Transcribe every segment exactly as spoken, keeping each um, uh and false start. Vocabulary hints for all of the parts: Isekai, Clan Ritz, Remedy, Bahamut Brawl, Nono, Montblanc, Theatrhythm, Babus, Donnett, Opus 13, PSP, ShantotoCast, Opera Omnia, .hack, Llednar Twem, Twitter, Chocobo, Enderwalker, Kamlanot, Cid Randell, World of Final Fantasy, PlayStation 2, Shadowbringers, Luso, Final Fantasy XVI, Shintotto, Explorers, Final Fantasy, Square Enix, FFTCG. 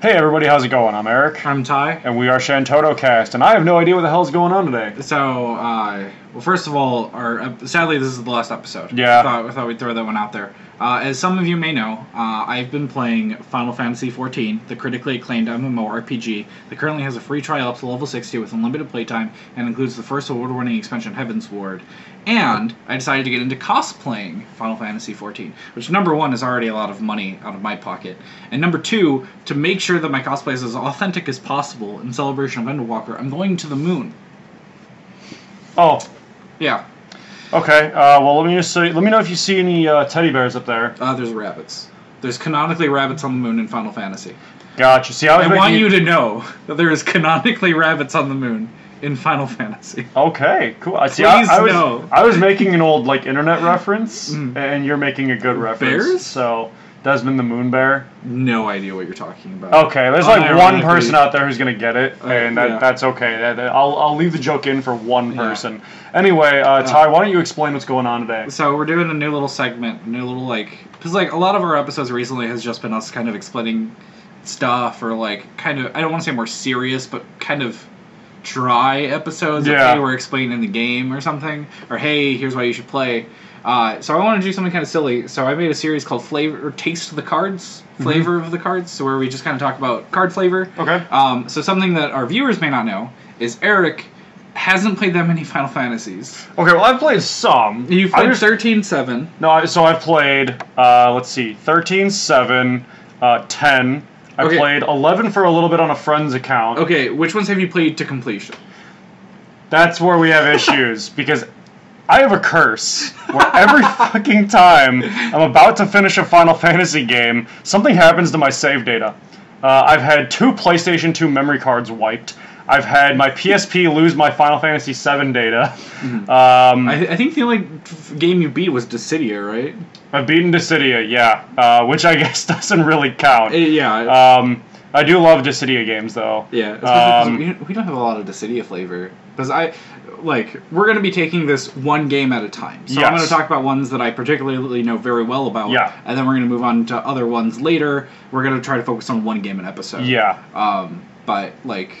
Hey everybody, how's it going? I'm Eric. I'm Ty. And we are ShantotoCast, and I have no idea what the hell's going on today. So, uh, well first of all, our, uh, sadly this is the last episode. Yeah. I thought, I thought we'd throw that one out there. Uh, as some of you may know, uh, I've been playing Final Fantasy fourteen, the critically acclaimed M M O R P G that currently has a free trial up to level sixty with unlimited playtime and includes the first award-winning expansion, Heaven's Ward. And I decided to get into cosplaying Final Fantasy fourteen, which number one is already a lot of money out of my pocket, and number two, to make sure that my cosplay is as authentic as possible in celebration of Enderwalker, I'm going to the moon. Oh. Yeah. Okay, uh, well, let me just say, let me know if you see any uh, teddy bears up there. Uh, there's rabbits. There's canonically rabbits on the moon in Final Fantasy. Gotcha. See, I, was I want you to know that there is canonically rabbits on the moon in Final Fantasy. Okay, cool. See, I, I, was, know. I was making an old, like, internet reference, mm. and you're making a good reference. Bears? So... Desmond the Moon Bear? No idea what you're talking about. Okay, there's like oh, one person out there who's going to get it, uh, and that, yeah. that's okay. I'll, I'll leave the joke in for one person. Yeah. Anyway, uh, Ty, uh, why don't you explain what's going on today? So we're doing a new little segment, a new little, like... Because, like, a lot of our episodes recently has just been us kind of explaining stuff, or, like, kind of... I don't want to say more serious, but kind of... dry episodes yeah. that they were explaining the game or something, or hey, here's why you should play. Uh, so I wanted to do something kind of silly, so I made a series called Flavor or Taste of the Cards, Flavor mm-hmm. of the Cards, so where we just kind of talk about card flavor. Okay. Um, so something that our viewers may not know is Eric hasn't played that many Final Fantasies. Okay, well, I've played some. You've played thirteen seven. No, so I've played, uh, let's see, thirteen seven, uh, ten. I okay. played eleven for a little bit on a friend's account. Okay, which ones have you played to completion? That's where we have issues, because I have a curse where every fucking time I'm about to finish a Final Fantasy game, something happens to my save data. Uh, I've had two PlayStation two memory cards wiped. I've had my P S P lose my Final Fantasy seven data. Mm-hmm. um, I, th I think the only game you beat was Dissidia, right? I've beaten Dissidia, yeah. Uh, which I guess doesn't really count. It, yeah. Um, I do love Dissidia games, though. Yeah. Um, we, we don't have a lot of Dissidia flavor. Because I, like, we're going to be taking this one game at a time. So yes. I'm going to talk about ones that I particularly know very well about. Yeah. And then we're going to move on to other ones later. We're going to try to focus on one game an episode. Yeah. Um, but, like...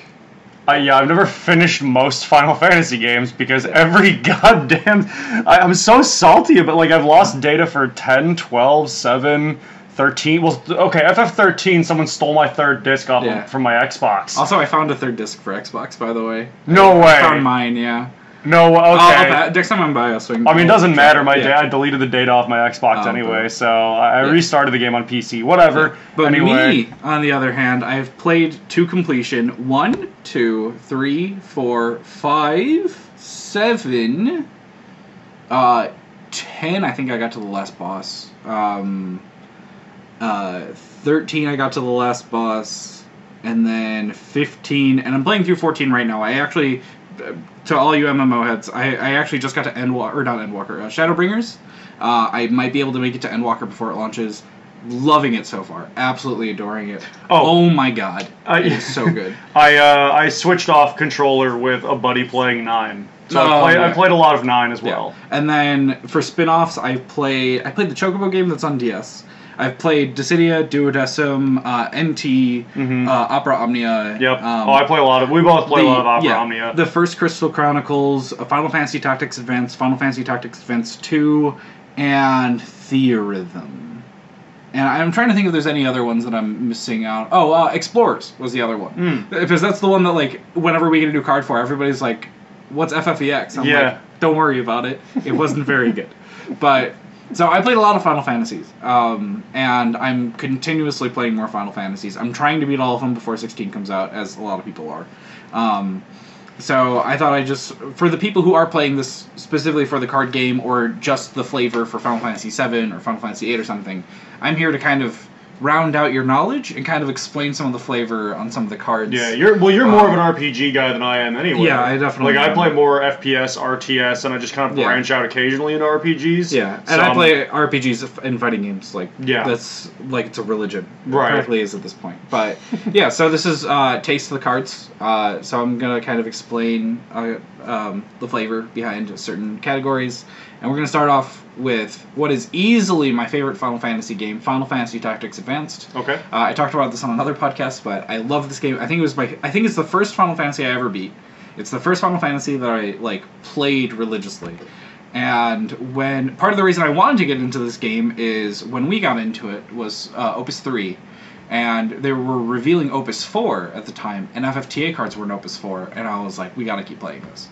Uh, yeah, I've never finished most Final Fantasy games because every goddamn... I, I'm so salty, but like I've lost data for ten, twelve, seven, thirteen... Well, okay, F F thirteen, someone stole my third disc off yeah. from my Xbox. Also, I found a third disc for Xbox, by the way. No I, way! I found mine, yeah. No, okay. I'll, I'll next time I'm by, I'll swing. I mean, it doesn't matter. My yeah. dad deleted the data off my Xbox oh, anyway, but, so I yeah. restarted the game on P C. Whatever. Yeah. But anyway. Me, on the other hand, I have played to completion one, two, three, four, five, seven, uh, ten. I think I got to the last boss. Um, uh, thirteen. I got to the last boss, and then fifteen. And I'm playing through fourteen right now. I actually. To all you M M O heads, I, I actually just got to Endwalker, or not Endwalker, uh, Shadowbringers. Uh, I might be able to make it to Endwalker before it launches. Loving it so far. Absolutely adoring it. Oh, oh my god. I, it is so good. I uh, I switched off controller with a buddy playing nine. So oh, I, played, yeah. I played a lot of nine as well. Yeah. And then for spin-offs, I, play, I played the Chocobo game that's on D S. I've played Dissidia, Duodecim, uh, N T, mm-hmm. uh, Opera Omnia. Yep. Um, oh, I play a lot of... We both play the, a lot of Opera yeah, Omnia. The first Crystal Chronicles, Final Fantasy Tactics Advance, Final Fantasy Tactics Advance two, and Theorhythm. And I'm trying to think if there's any other ones that I'm missing out. Oh, uh, Explorers was the other one. Mm. Because that's the one that, like, whenever we get a new card for, everybody's like, what's F F E X? I'm yeah. like, don't worry about it. It wasn't very good. But... So I played a lot of Final Fantasies, um, and I'm continuously playing more Final Fantasies. I'm trying to beat all of them before sixteen comes out, as a lot of people are. Um, so I thought I just, for the people who are playing this specifically for the card game or just the flavor for Final Fantasy seven or Final Fantasy eight or something, I'm here to kind of round out your knowledge and kind of explain some of the flavor on some of the cards. Yeah, you're well, you're um, more of an R P G guy than I am anyway. Yeah, I definitely Like, am. I play more F P S, R T S, and I just kind of branch yeah. out occasionally into R P Gs. Yeah, so and I play R P Gs and fighting games. Like, yeah. that's, like, it's a religion. Right. It practically is at this point. But, yeah, so this is uh, Taste of the Cards. Uh, so I'm going to kind of explain uh, um, the flavor behind certain categories. And we're going to start off with what is easily my favorite Final Fantasy game, Final Fantasy Tactics Advanced. Okay. Uh, I talked about this on another podcast, but I love this game. I think it was my, I think it's the first Final Fantasy I ever beat. It's the first Final Fantasy that I like played religiously. And when part of the reason I wanted to get into this game is when we got into it was uh, Opus three. And they were revealing Opus four at the time, and F F T A cards were in Opus four, and I was like, we gotta keep playing this.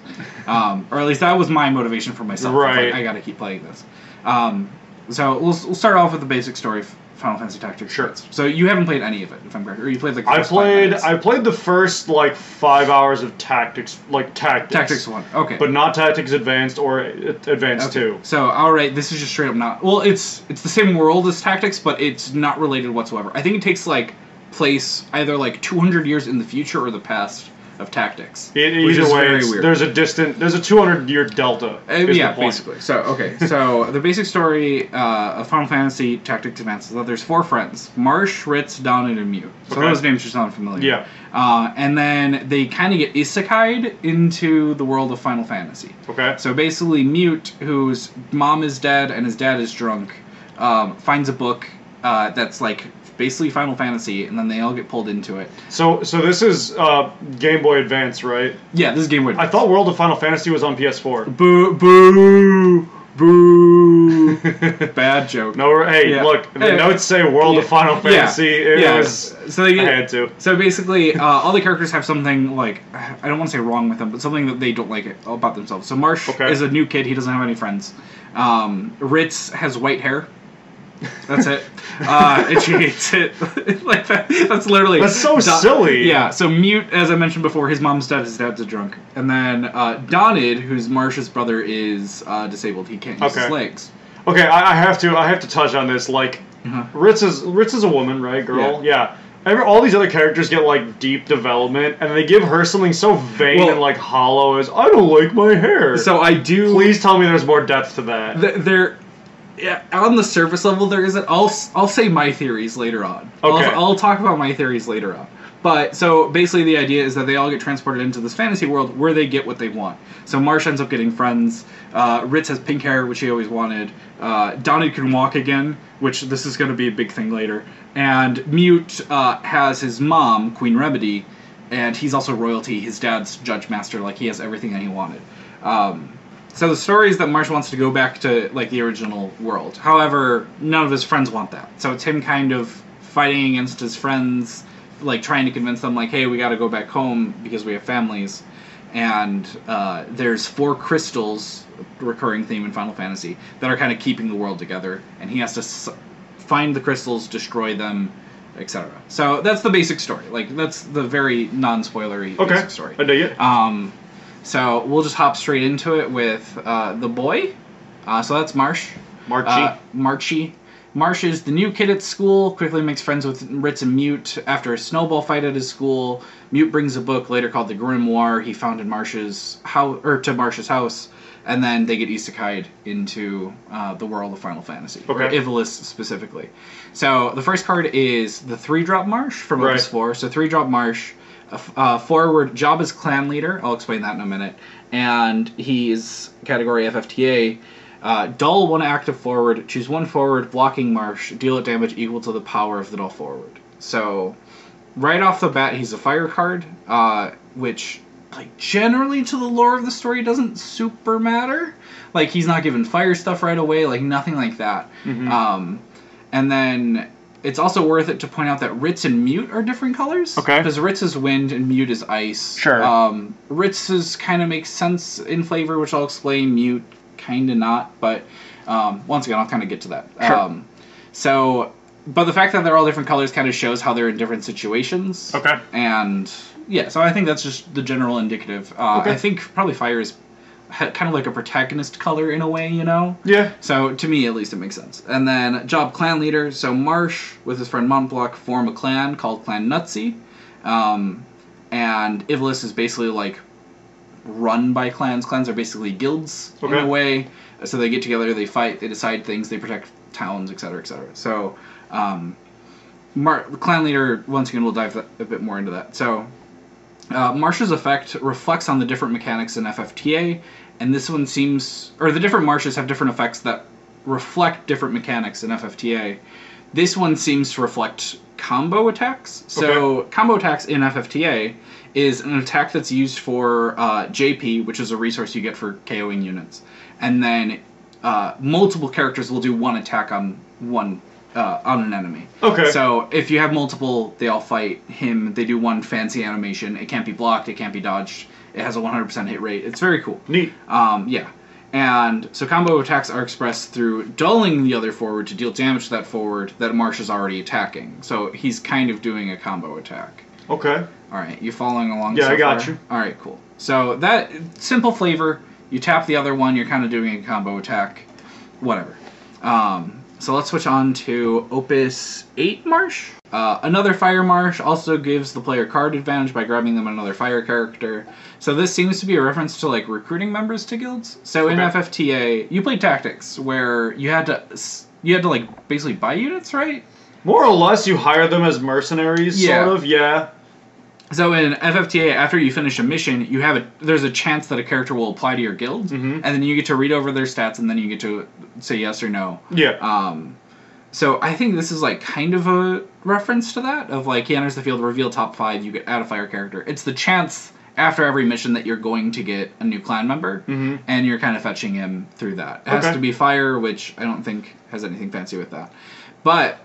Um, or at least that was my motivation for myself. Right. Like, I gotta keep playing this. Um, so we'll, we'll start off with the basic story of Final Fantasy Tactics. Sure. So you haven't played any of it, if I'm correct, or you played like the first I played. I played the first like five hours of Tactics, like Tactics. Tactics one, okay. But not Tactics Advanced or Advanced okay. two. So all right, this is just straight up not. Well, it's it's the same world as Tactics, but it's not related whatsoever. I think it takes like place either like two hundred years in the future or the past of Tactics. It, which either is way, very weird. There's a distant. There's a two hundred year delta. Uh, yeah, basically. So okay. So the basic story uh, of Final Fantasy Tactics Advanced is that there's four friends: Marche, Ritz, Donnett, and Mewt. So okay. those names just sound familiar. Yeah. Uh, and then they kind of get isekai'd into the world of Final Fantasy. Okay. So basically, Mewt, whose mom is dead and his dad is drunk, um, finds a book uh, that's like. Basically Final Fantasy, and then they all get pulled into it. So so this is uh, Game Boy Advance, right? Yeah, this is Game Boy Advance. I thought World of Final Fantasy was on P S four. Boo, boo, boo. Bad joke. No, hey, yeah. look, the hey, notes say World yeah. of Final Fantasy. Yeah. It yeah. was... So they get, I had to. So basically, uh, all the characters have something, like, I don't want to say wrong with them, but something that they don't like about themselves. So Marsh okay. is a new kid. He doesn't have any friends. Um, Ritz has white hair. That's it. Uh, and she hates it. Like that. That's literally... That's so Don silly. Yeah, so Mewt, as I mentioned before, his mom's dead, his dad's a drunk. And then uh, Donnett, who's Marsh's brother, is uh, disabled. He can't use okay. his legs. Okay, I, I have to I have to touch on this. Like, uh-huh. Ritz is Ritz is a woman, right, girl? Yeah. yeah. All these other characters get, like, deep development, and they give her something so vain well, and, like, hollow as, I don't like my hair. So I do... Please tell me there's more depth to that. Th there... Yeah, on the surface level, there isn't. I'll I'll say my theories later on. Okay. I'll, I'll talk about my theories later on. But so basically, the idea is that they all get transported into this fantasy world where they get what they want. So Marsh ends up getting friends. Uh, Ritz has pink hair, which he always wanted. Uh, Donnett can walk again, which this is going to be a big thing later. And Mewt uh, has his mom, Queen Remedy, and he's also royalty. His dad's Judge Master. Like he has everything that he wanted. Um, So the story is that Marsh wants to go back to, like, the original world. However, none of his friends want that. So it's him kind of fighting against his friends, like, trying to convince them, like, hey, we gotta go back home because we have families. And uh, there's four crystals, recurring theme in Final Fantasy, that are kind of keeping the world together. And he has to s find the crystals, destroy them, et cetera. So that's the basic story. Like, that's the very non-spoilery okay. basic story. I dig it. Um... So we'll just hop straight into it with uh, the boy. Uh, so that's Marsh. Marchy. Uh, Marchy. Marsh is the new kid at school, quickly makes friends with Ritz and Mewt after a snowball fight at his school. Mewt brings a book later called The Grimoire he found in Marsh's house, or to Marsh's house, and then they get isekai'd into uh, the world of Final Fantasy, okay. or Ivalice specifically. So the first card is the three drop Marsh from right. Opus four. So three drop Marsh. Uh, forward job as clan leader. I'll explain that in a minute. And he's category F F T A. Uh, dull one active forward. Choose one forward blocking Marsh. Deal it damage equal to the power of the dull forward. So, right off the bat, he's a fire card, uh, which, like, generally to the lore of the story doesn't super matter. Like, he's not given fire stuff right away. Like, nothing like that. Mm-hmm. um, and then. It's also worth it to point out that Ritz and Mewt are different colors. Okay. Because Ritz is wind and Mewt is ice. Sure. Um, Ritz's kind of makes sense in flavor, which I'll explain. Mewt kind of not, but um, once again, I'll kind of get to that. Sure. Um, so, but the fact that they're all different colors kind of shows how they're in different situations. Okay. And yeah, so I think that's just the general indicative. Uh, okay. I think probably fire is kind of like a protagonist color in a way, you know? Yeah. So, to me, at least, it makes sense. And then, job clan leader. So, Marsh, with his friend Montblanc, form a clan called Clan Nutsy. Um, and Ivalice is basically, like, run by clans. Clans are basically guilds, okay. in a way. So, they get together, they fight, they decide things, they protect towns, et cetera, et cetera. So, um, Mar clan leader, once again, we'll dive that, a bit more into that. So... Uh, Marsh's effect reflects on the different mechanics in F F T A, and this one seems... Or the different Marshes have different effects that reflect different mechanics in F F T A. This one seems to reflect combo attacks. So okay. combo attacks in F F T A is an attack that's used for uh, J P, which is a resource you get for KOing units. And then uh, multiple characters will do one attack on one uh, on an enemy. Okay. So if you have multiple, they all fight him. They do one fancy animation. It can't be blocked. It can't be dodged. It has a one hundred percent hit rate. It's very cool. Neat. Um, yeah. And so combo attacks are expressed through dulling the other forward to deal damage to that forward that Marche is already attacking. So he's kind of doing a combo attack. Okay. All right. You following along? Yeah, so I got far? you. All right, cool. So that simple flavor. You tap the other one. You're kind of doing a combo attack. Whatever. Um, so let's switch on to Opus eight Marche. Uh, another Fire Marche also gives the player card advantage by grabbing them another Fire character. So this seems to be a reference to like recruiting members to guilds. So okay. in F F T A, you played Tactics, where you had to you had to like basically buy units, right? More or less, you hire them as mercenaries, yeah. sort of. Yeah. So in F F T A, after you finish a mission, you have a there's a chance that a character will apply to your guild, mm-hmm. and then you get to read over their stats, and then you get to say yes or no. Yeah. Um. So I think this is like kind of a reference to that of like he enters the field, reveal top five, you get add a Fire character. It's the chance after every mission that you're going to get a new clan member, mm-hmm. and you're kind of fetching him through that. It okay. has to be Fire, which I don't think has anything fancy with that. But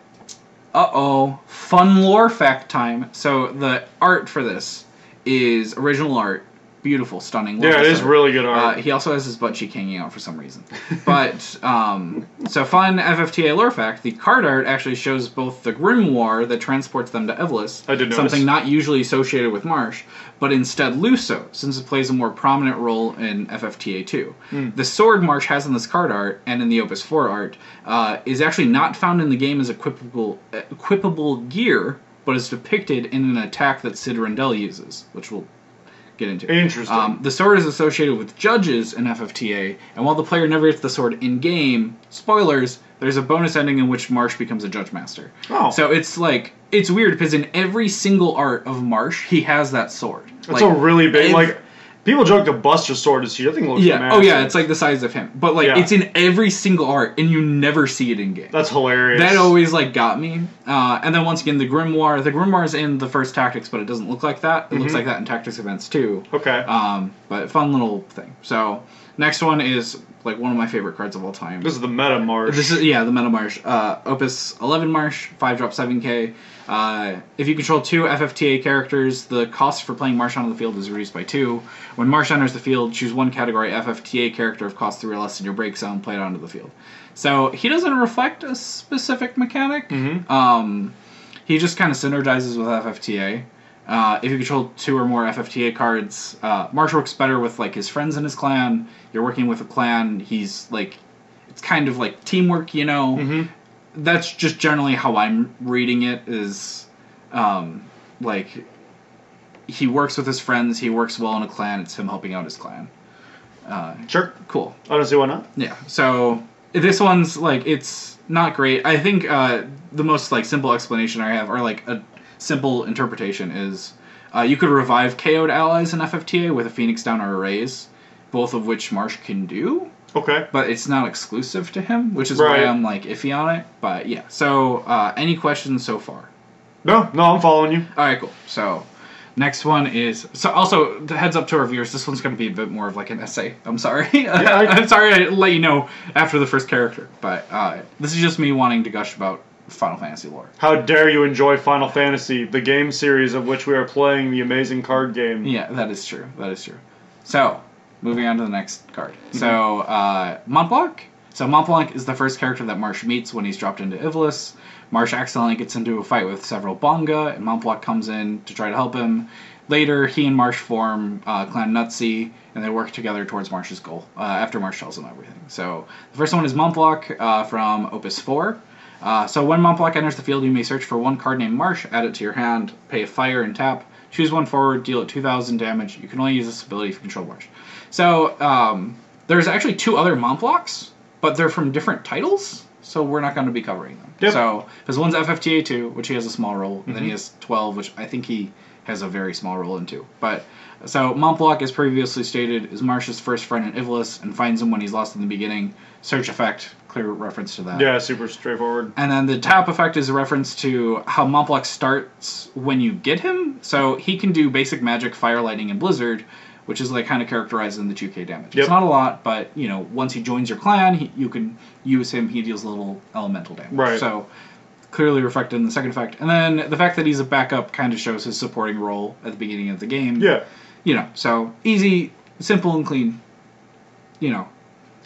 uh-oh, fun lore fact time. So the art for this is original art, beautiful, stunning. Lore yeah, it is art. really good art. Uh, he also has his butt cheek hanging out for some reason. But um, so fun F F T A lore fact: the card art actually shows both the Grimoire that transports them to Ivalice, I did notice. something not usually associated with Marche, but instead Luso, since it plays a more prominent role in F F T A two. Mm. The sword Marche has in this card art and in the Opus four art uh, is actually not found in the game as equipable equipable gear, but is depicted in an attack that Cid Randell uses, which we'll get into. Interesting. Um, the sword is associated with judges in F F T A, and while the player never gets the sword in game, spoilers, there's a bonus ending in which Marche becomes a judge master. Oh. So it's like it's weird because in every single art of Marche, he has that sword. That's like, a really big if, like people joke the Buster sword is huge. I think it looks yeah. massive. Oh yeah, it's like the size of him. But like yeah. it's in every single art, and you never see it in game. That's hilarious. That always like got me. Uh, and then once again, the Grimoire. The Grimoire is in the first Tactics, but it doesn't look like that. It mm-hmm. looks like that in Tactics Events too. Okay. Um, but fun little thing. So next one is like one of my favorite cards of all time. This is the Meta Marche. This is yeah, the Meta Marche. Uh, Opus eleven Marche, five drop seven K. Uh, if you control two F F T A characters, the cost for playing Marche on the field is reduced by two. When Marche enters the field, choose one category F F T A character of cost three or less in your break zone, play it onto the field. So he doesn't reflect a specific mechanic. Mm-hmm. Um, he just kind of synergizes with F F T A. Uh, if you control two or more F F T A cards, uh, Marche works better with like his friends in his clan. You're working with a clan. He's like, it's kind of like teamwork, you know. Mm-hmm. That's just generally how I'm reading it. Is um, like he works with his friends. He works well in a clan. It's him helping out his clan. Uh, sure, cool. Honestly, why not? Yeah. So this one's like it's not great. I think uh, the most like simple explanation I have are like a. simple interpretation is uh, you could revive K O'd allies in F F T A with a Phoenix Down or a Raise, both of which Marche can do. Okay. But it's not exclusive to him, which is right. why I'm like iffy on it. But yeah, so uh, any questions so far? No, no, I'm following you. All right, cool. So next one is... So also, the heads up to our viewers, this one's going to be a bit more of like an essay. I'm sorry. Yeah, I, I'm sorry I let you know after the first character. But uh, this is just me wanting to gush about Final Fantasy lore. How dare you enjoy Final Fantasy, the game series of which we are playing the amazing card game. Yeah, that is true. That is true. So, moving on to the next card. Mm-hmm. So, uh, Montblanc. So, Montblanc is the first character that Marche meets when he's dropped into Ivalice. Marche accidentally gets into a fight with several Bonga, and Montblanc comes in to try to help him. Later, he and Marche form uh, Clan Nutsy, and they work together towards Marche's goal, uh, after Marche tells him everything. So, the first one is Montblanc uh, from Opus four. Uh, so when Montblanc enters the field, you may search for one card named Marche, add it to your hand, pay a fire and tap, choose one forward, deal it two thousand damage. You can only use this ability if you control Marche. So um, there's actually two other Montblancs, but they're from different titles, so we're not going to be covering them. Yep. So, because one's F F T A two, which he has a small role, and mm-hmm. then he has twelve, which I think he has a very small role in two. But, so Montblanc, as previously stated, is Marche's first friend in Ivalice and finds him when he's lost in the beginning. Search effect, clear reference to that. Yeah, super straightforward. And then the tap effect is a reference to how Montblanc starts when you get him. So he can do basic magic, fire, lightning, and blizzard, which is like kind of characterized in the two K damage. Yep. It's not a lot, but you know, once he joins your clan, he, you can use him. He deals little elemental damage. Right. So clearly reflected in the second effect. And then the fact that he's a backup kind of shows his supporting role at the beginning of the game. Yeah. You know, so easy, simple, and clean. You know,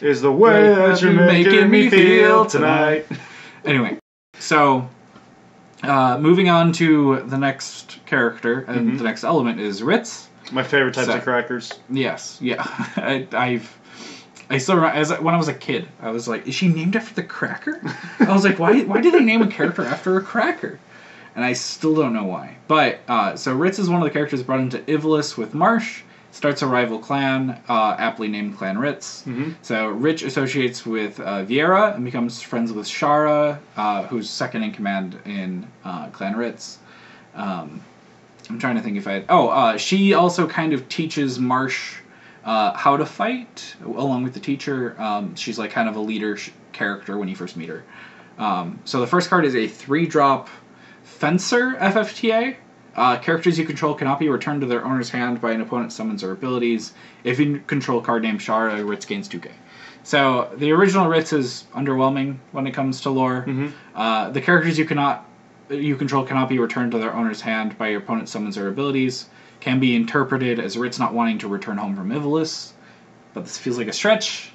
is the way that you're making me feel tonight. Anyway, so uh, moving on to the next character, and mm-hmm. the next element is Ritz. My favorite types so, of crackers. Yes, yeah. I, I've I still remember, as when I was a kid, I was like, is she named after the cracker? I was like, why why do they name a character after a cracker? And I still don't know why. But uh, so Ritz is one of the characters brought into Ivalice with Marche. Starts a rival clan, uh, aptly named Clan Ritz. Mm-hmm. So Ritz associates with uh, Viera and becomes friends with Shara, uh, who's second in command in uh, Clan Ritz. Um, I'm trying to think if I... Had, oh, uh, she also kind of teaches Marche uh, how to fight, along with the teacher. Um, she's like kind of a leader sh- character when you first meet her. Um, so the first card is a three-drop Fencer F F T A. Uh, characters you control cannot be returned to their owner's hand by an opponent summons or abilities. If you control a card named Shara, Ritz gains two K. So the original Ritz is underwhelming when it comes to lore. Mm-hmm. Uh, the characters you cannot you control cannot be returned to their owner's hand by your opponent summons or abilities can be interpreted as Ritz not wanting to return home from Ivalice. But this feels like a stretch.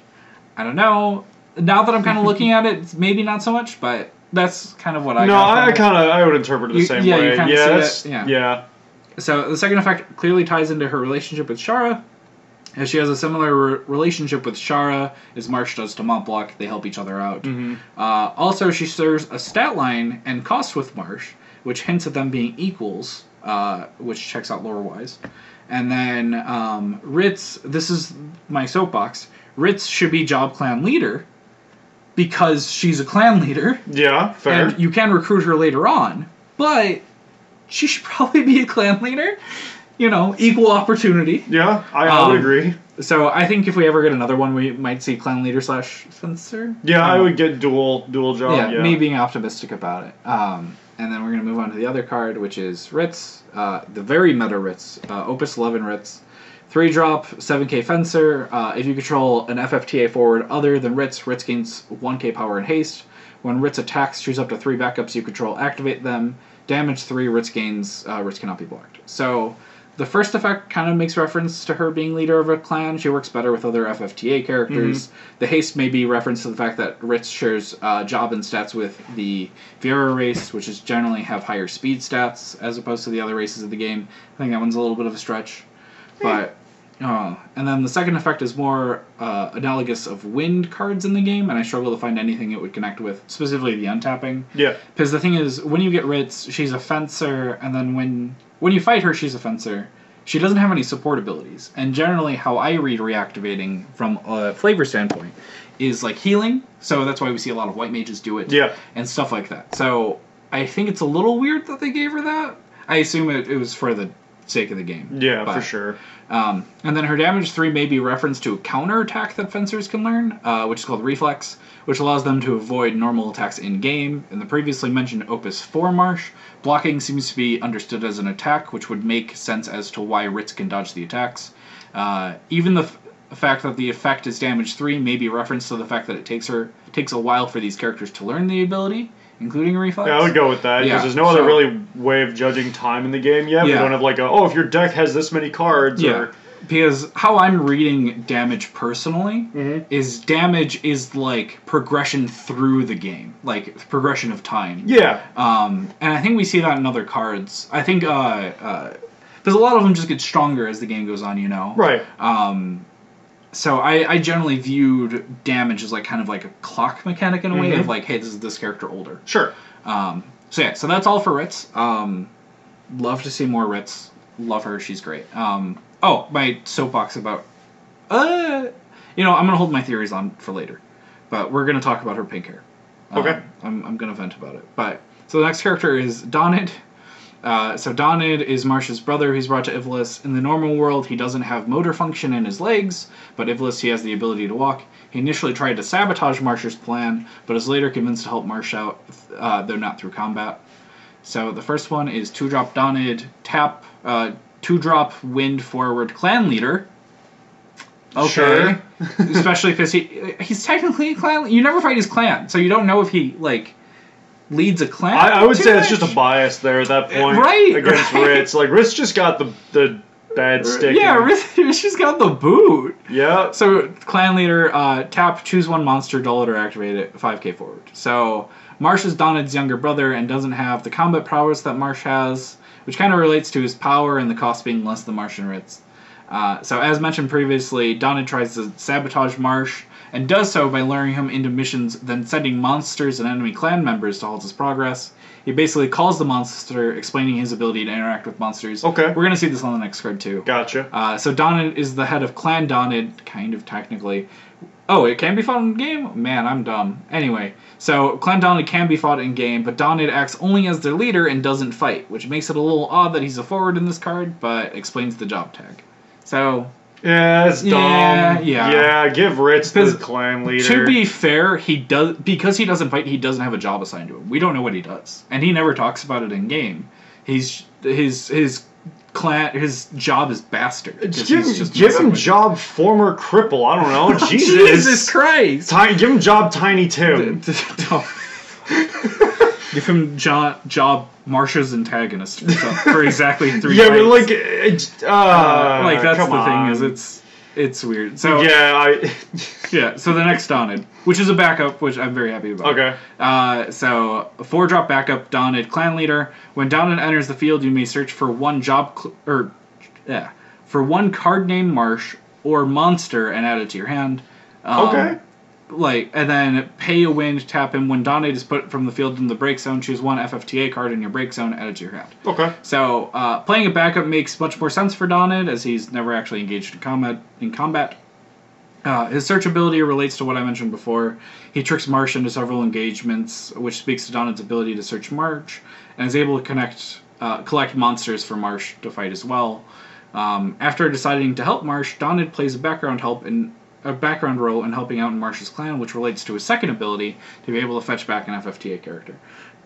I don't know. Now that I'm kind of looking at it, maybe not so much, but... That's kind of what I... No, got I kind of... I would interpret it the you, same yeah, way. You kinda yes. see that. Yeah, yeah. So the second effect clearly ties into her relationship with Shara, as she has a similar re- relationship with Shara as Marche does to Montblanc. They help each other out. Mm-hmm. Uh, also, she shares a stat line and cost with Marche, which hints at them being equals, uh, which checks out lore-wise. And then um, Ritz... This is my soapbox. Ritz should be job clan leader... Because she's a clan leader. Yeah, fair. And you can recruit her later on, but she should probably be a clan leader. You know, equal opportunity. Yeah, I, I would um, agree. So I think if we ever get another one, we might see clan leader slash fencer. Yeah, I, I would get dual dual job. Yeah, yeah, me being optimistic about it. Um, and then we're going to move on to the other card, which is Ritz, uh, the very meta Ritz, uh, Opus eleven Ritz. Three drop, seven K Fencer. Uh, if you control an F F T A forward other than Ritz, Ritz gains one K power and haste. When Ritz attacks, choose up to three backups you control, activate them. Damage three, Ritz gains, uh, Ritz cannot be blocked. So the first effect kind of makes reference to her being leader of a clan. She works better with other F F T A characters. Mm-hmm. The haste may be reference to the fact that Ritz shares uh, job and stats with the Viera race, which is generally have higher speed stats as opposed to the other races of the game. I think that one's a little bit of a stretch. But... Oh, and then the second effect is more uh, analogous of wind cards in the game, and I struggle to find anything it would connect with, specifically the untapping. Yeah. Because the thing is, when you get Ritz, she's a fencer, and then when when you fight her, she's a fencer. She doesn't have any support abilities, and generally how I read reactivating from a flavor standpoint is like healing, so that's why we see a lot of white mages do it, yeah, and stuff like that. So I think it's a little weird that they gave her that. I assume it, it was for the... sake of the game. Yeah, but, for sure. Um, and then her damage three may be referenced to a counter attack that fencers can learn, uh, which is called Reflex, which allows them to avoid normal attacks in-game. In the previously mentioned Opus four Marche, blocking seems to be understood as an attack, which would make sense as to why Ritz can dodge the attacks. Uh, even the f- fact that the effect is damage three may be referenced to the fact that it takes her takes a while for these characters to learn the ability, including reflex. Yeah, I would go with that, because yeah, there's no so, other really way of judging time in the game yet. Yeah. We don't have like a, oh, if your deck has this many cards. Yeah, or... because how I'm reading damage personally mm-hmm. is damage is like progression through the game, like progression of time. Yeah. Um, and I think we see that in other cards. I think uh, uh, there's a lot of them just get stronger as the game goes on, you know. Right. Um, So I, I generally viewed damage as like kind of like a clock mechanic in a way mm-hmm. of like, hey, this is this character older. Sure. Um, so yeah, so that's all for Ritz. Um, love to see more Ritz. Love her. She's great. Um, oh, my soapbox about... Uh, you know, I'm going to hold my theories on for later. But we're going to talk about her pink hair. Um, okay. I'm, I'm going to vent about it. But so the next character is Donnett. Uh, so Donnett is Marche's brother who's brought to Ivalice. In the normal world, he doesn't have motor function in his legs, but Ivalice, he has the ability to walk. He initially tried to sabotage Marche's plan, but is later convinced to help Marche out, uh, though not through combat. So the first one is two-drop Donnett, tap, uh, two-drop wind forward clan leader. Okay. Sure. Especially because he, he's technically a clan. You never fight his clan, so you don't know if he, like... leads a clan. I, I would say much. It's just a bias there at that point. Right. Against right. Ritz. Like, Ritz just got the, the bad stick. Yeah, Ritz just got the boot. Yeah. So, clan leader, uh, tap, choose one monster, dull it, or activate it, five K forward. So, Marche is Donnett's younger brother and doesn't have the combat powers that Marche has, which kind of relates to his power and the cost being less than Marche and Ritz. Uh, so, as mentioned previously, Donnett tries to sabotage Marche, and does so by luring him into missions, then sending monsters and enemy clan members to halt his progress. He basically calls the monster, explaining his ability to interact with monsters. Okay. We're going to see this on the next card, too. Gotcha. Uh, so Donnett is the head of Clan Donnett, kind of technically. Oh, it can be fought in-game? Man, I'm dumb. Anyway, so Clan Donnett can be fought in-game, but Donnett acts only as their leader and doesn't fight, which makes it a little odd that he's a forward in this card, but explains the job tag. So... Yeah, it's dumb. Yeah, yeah. yeah give Ritz the clan leader. To be fair, he does because he doesn't fight. He doesn't have a job assigned to him. We don't know what he does, and he never talks about it in game. He's his his clan. His job is bastard. Give him, give him job, former cripple. I don't know. Jesus. Jesus Christ! Tiny, give him job, Tiny Tim. Give him jo job Marche's antagonist for exactly three yeah, but like, uh, uh, like that's the on. thing is it's it's weird. So yeah, I yeah. So the next Donnett, which is a backup, which I'm very happy about. Okay. Uh, so four drop backup Donnett clan leader. When Donnett enters the field, you may search for one job cl or yeah for one card named Marche or monster and add it to your hand. Um, okay. Like, and then pay a wind, tap him. When Donnett is put from the field in the break zone, choose one F F T A card in your break zone, add it to your hand. Okay. So, uh, playing a backup makes much more sense for Donnett, as he's never actually engaged in combat. In combat. Uh, his search ability relates to what I mentioned before. He tricks Marche into several engagements, which speaks to Donnett's ability to search Marche, and is able to connect, uh, collect monsters for Marche to fight as well. Um, after deciding to help Marche, Donnett plays a background help in... a background role in helping out in Marche's clan, which relates to his second ability to be able to fetch back an F F T A character.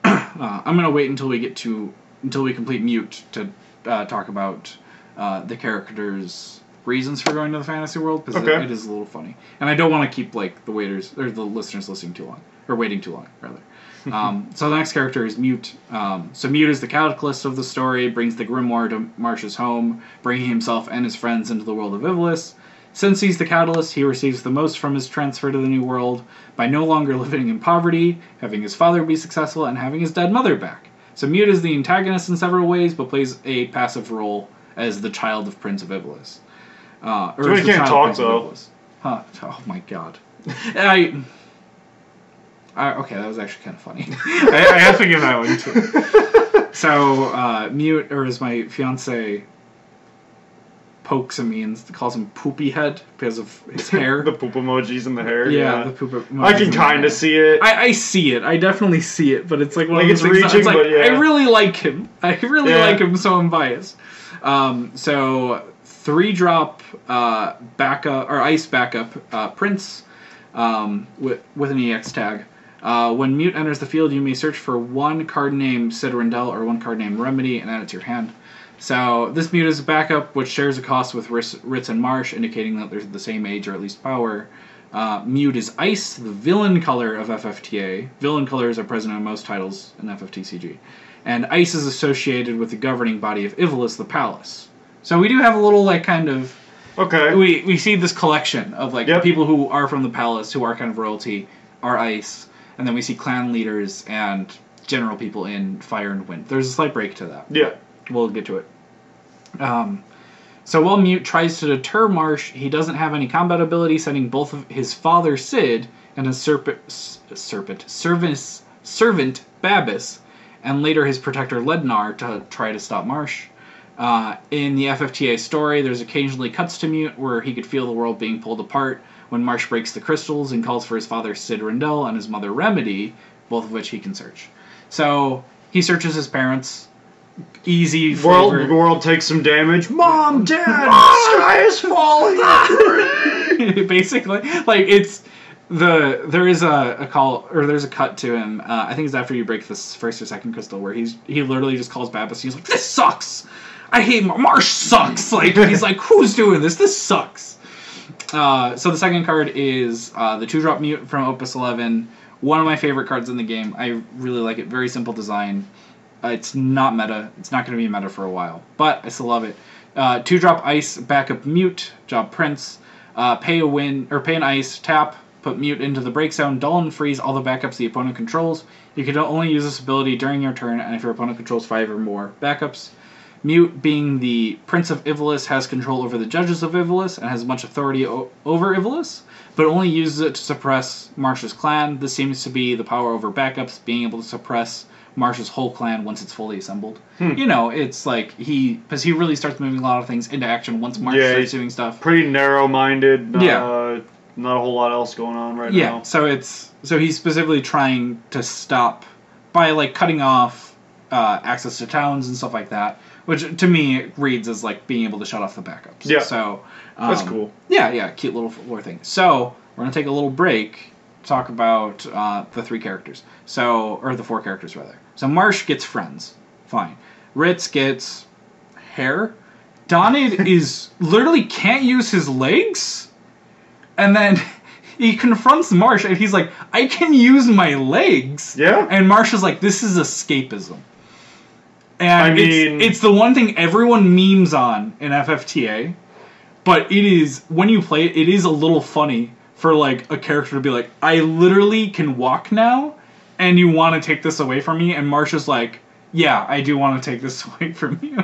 uh, I'm gonna wait until we get to until we complete Mewt to uh, talk about uh, the character's reasons for going to the fantasy world, because okay. it, it is a little funny, and I don't want to keep like the waiters or the listeners listening too long or waiting too long rather. um, so the next character is Mewt. Um, so Mewt is the catalyst of the story, brings the Grimoire to Marche's home, bringing himself and his friends into the world of Ivalice. Since he's the catalyst, he receives the most from his transfer to the New World by no longer living in poverty, having his father be successful, and having his dead mother back. So Mewt is the antagonist in several ways, but plays a passive role as the child of Prince of Ivalice. Uh, or so he can't talk, though. Huh. Oh, my God. I... I... Okay, that was actually kind of funny. I, I have to give that one, too. So, uh, Mewt, or is my fiancé... pokes him and calls him poopy head because of his hair. The poop emojis in the hair. Yeah, yeah. the poop emojis. I can kind of see it. I, I see it. I definitely see it, but it's like one like of those it's things reaching, that, it's like, but yeah. I really like him. I really yeah. like him, so I'm biased. Um, so, three drop uh, backup, or ice backup uh, Prince um, with, with an E X tag. Uh, when Mewt enters the field, you may search for one card named Cid Randell or one card named Remedy and add it to your hand. So, this Mewt is a backup, which shares a cost with Ritz and Marche, indicating that they're the same age, or at least power. Uh, Mewt is Ice, the villain color of F F T A. Villain colors are present in most titles in F F T C G. And Ice is associated with the governing body of Ivalice, the Palace. So, we do have a little, like, kind of... Okay. We, we see this collection of, like, yep. people who are from the Palace, who are kind of royalty, are Ice. And then we see clan leaders and general people in Fire and Wind. There's a slight break to that. Yeah. We'll get to it. Um, so while Mewt tries to deter Marche, he doesn't have any combat ability, sending both of his father, Cid, and his serpent, serpent, service, servant, Babus, and later his protector, Llednar, to try to stop Marche. Uh, in the F F T A story, there's occasionally cuts to Mewt where he could feel the world being pulled apart when Marche breaks the crystals and calls for his father, Cid Randell, and his mother, Remedy, both of which he can search. So he searches his parents... easy world flavor. World takes some damage. Mom, Dad, sky is falling. Basically, like it's the there is a, a call or there's a cut to him. Uh, I think it's after you break this first or second crystal where he's he literally just calls Babus. He's like, "This sucks. I hate Mar Marche sucks." Like he's like, "Who's doing this? This sucks." Uh, so the second card is uh, the two-drop Mewt from Opus eleven. One of my favorite cards in the game. I really like it. Very simple design. Uh, it's not meta. It's not going to be meta for a while. But I still love it. Uh, two-drop ice, backup Mewt, job Prince. Uh, pay a win, or pay an ice, tap, put Mewt into the break zone, dull and freeze all the backups the opponent controls. You can only use this ability during your turn and if your opponent controls five or more backups. Mewt, being the Prince of Ivalice, has control over the Judges of Ivalice and has much authority o over Ivalice, but only uses it to suppress Marche's clan. This seems to be the power over backups, being able to suppress Marche's whole clan once it's fully assembled. Hmm. You know, it's like he... Because he really starts moving a lot of things into action once Marche yeah, starts doing stuff. Pretty narrow-minded. Not, yeah. Uh, not a whole lot else going on right yeah, now. Yeah, so it's... So he's specifically trying to stop by, like, cutting off uh, access to towns and stuff like that. Which, to me, it reads as, like, being able to shut off the backups. Yeah. So, um, that's cool. Yeah, yeah. Cute little lore thing. So, we're going to take a little break to talk about uh, the three characters. So, or the four characters, rather. So, Marche gets friends. Fine. Ritz gets hair. Donnett is literally can't use his legs. And then he confronts Marche, and he's like, I can use my legs. Yeah. And Marche is like, this is escapism. And I mean, it's, it's the one thing everyone memes on in F F T A, but it is, when you play it, it is a little funny for, like, a character to be like, I literally can walk now, and you want to take this away from me, and Marche is like, yeah, I do want to take this away from you.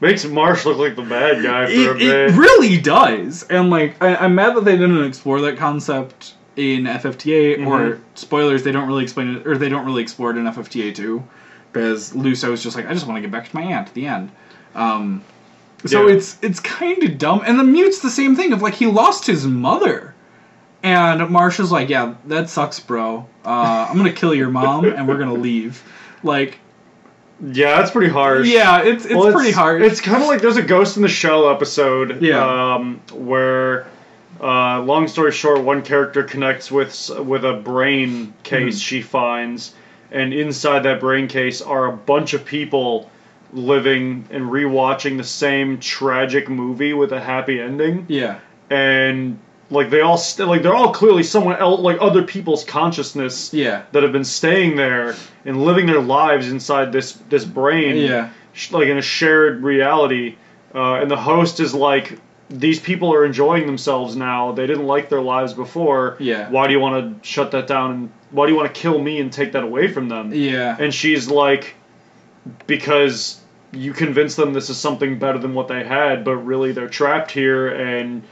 Makes Marche look like the bad guy for it, a bit. It really does, and, like, I, I'm mad that they didn't explore that concept in F F T A, mm-hmm. or, spoilers, they don't really explain it, or they don't really explore it in F F T A two. Because Luso is just like, I just want to get back to my aunt at the end. Um, so yeah. it's it's kind of dumb. And the Mewt's the same thing of, like, he lost his mother. And Marche is like, yeah, that sucks, bro. Uh, I'm going to kill your mom, and we're going to leave. Like... Yeah, that's pretty harsh. Yeah, it's, it's, well, it's pretty harsh. It's kind of like there's a Ghost in the Shell episode. Yeah. Um, where... Uh, long story short, one character connects with, with a brain case mm. she finds... And inside that brain case are a bunch of people living and rewatching the same tragic movie with a happy ending. Yeah. And, like, they all, st like, they're all clearly someone else, like, other people's consciousness. Yeah. That have been staying there and living their lives inside this, this brain. Yeah. Sh like, in a shared reality. Uh, and the host is like, these people are enjoying themselves now. They didn't like their lives before. Yeah. Why do you want to shut that down and... Why do you want to kill me and take that away from them? Yeah. And she's like, because you convinced them this is something better than what they had, but really they're trapped here and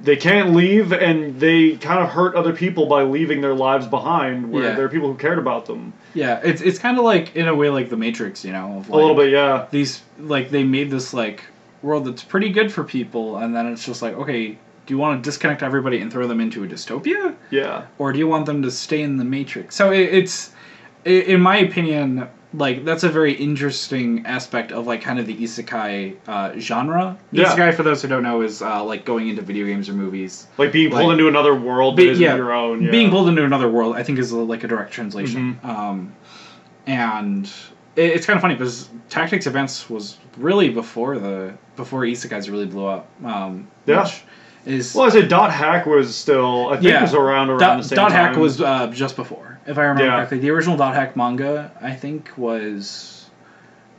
they can't leave, and they kind of hurt other people by leaving their lives behind where yeah. there are people who cared about them. Yeah, it's it's kind of like, in a way, like The Matrix, you know? Like, a little bit, yeah. These, like, they made this, like, world that's pretty good for people, and then it's just like, okay... Do you want to disconnect everybody and throw them into a dystopia? Yeah. Or do you want them to stay in the Matrix? So it, it's, it, in my opinion, like, that's a very interesting aspect of, like, kind of the isekai uh, genre. Yeah. Isekai, for those who don't know, is, uh, like, going into video games or movies. Like, being pulled like, into another world that be, isn't yeah, your own. Yeah. Being pulled into another world, I think, is, like, a direct translation. Mm-hmm. um, and... It's kind of funny because Tactics Advance was really before the before isekais really blew up. Um, yeah. Which is, well, I said .hack was still I think yeah, it was around around dot, the same dot time. .hack was uh, just before, if I remember yeah. correctly. The original .hack manga I think was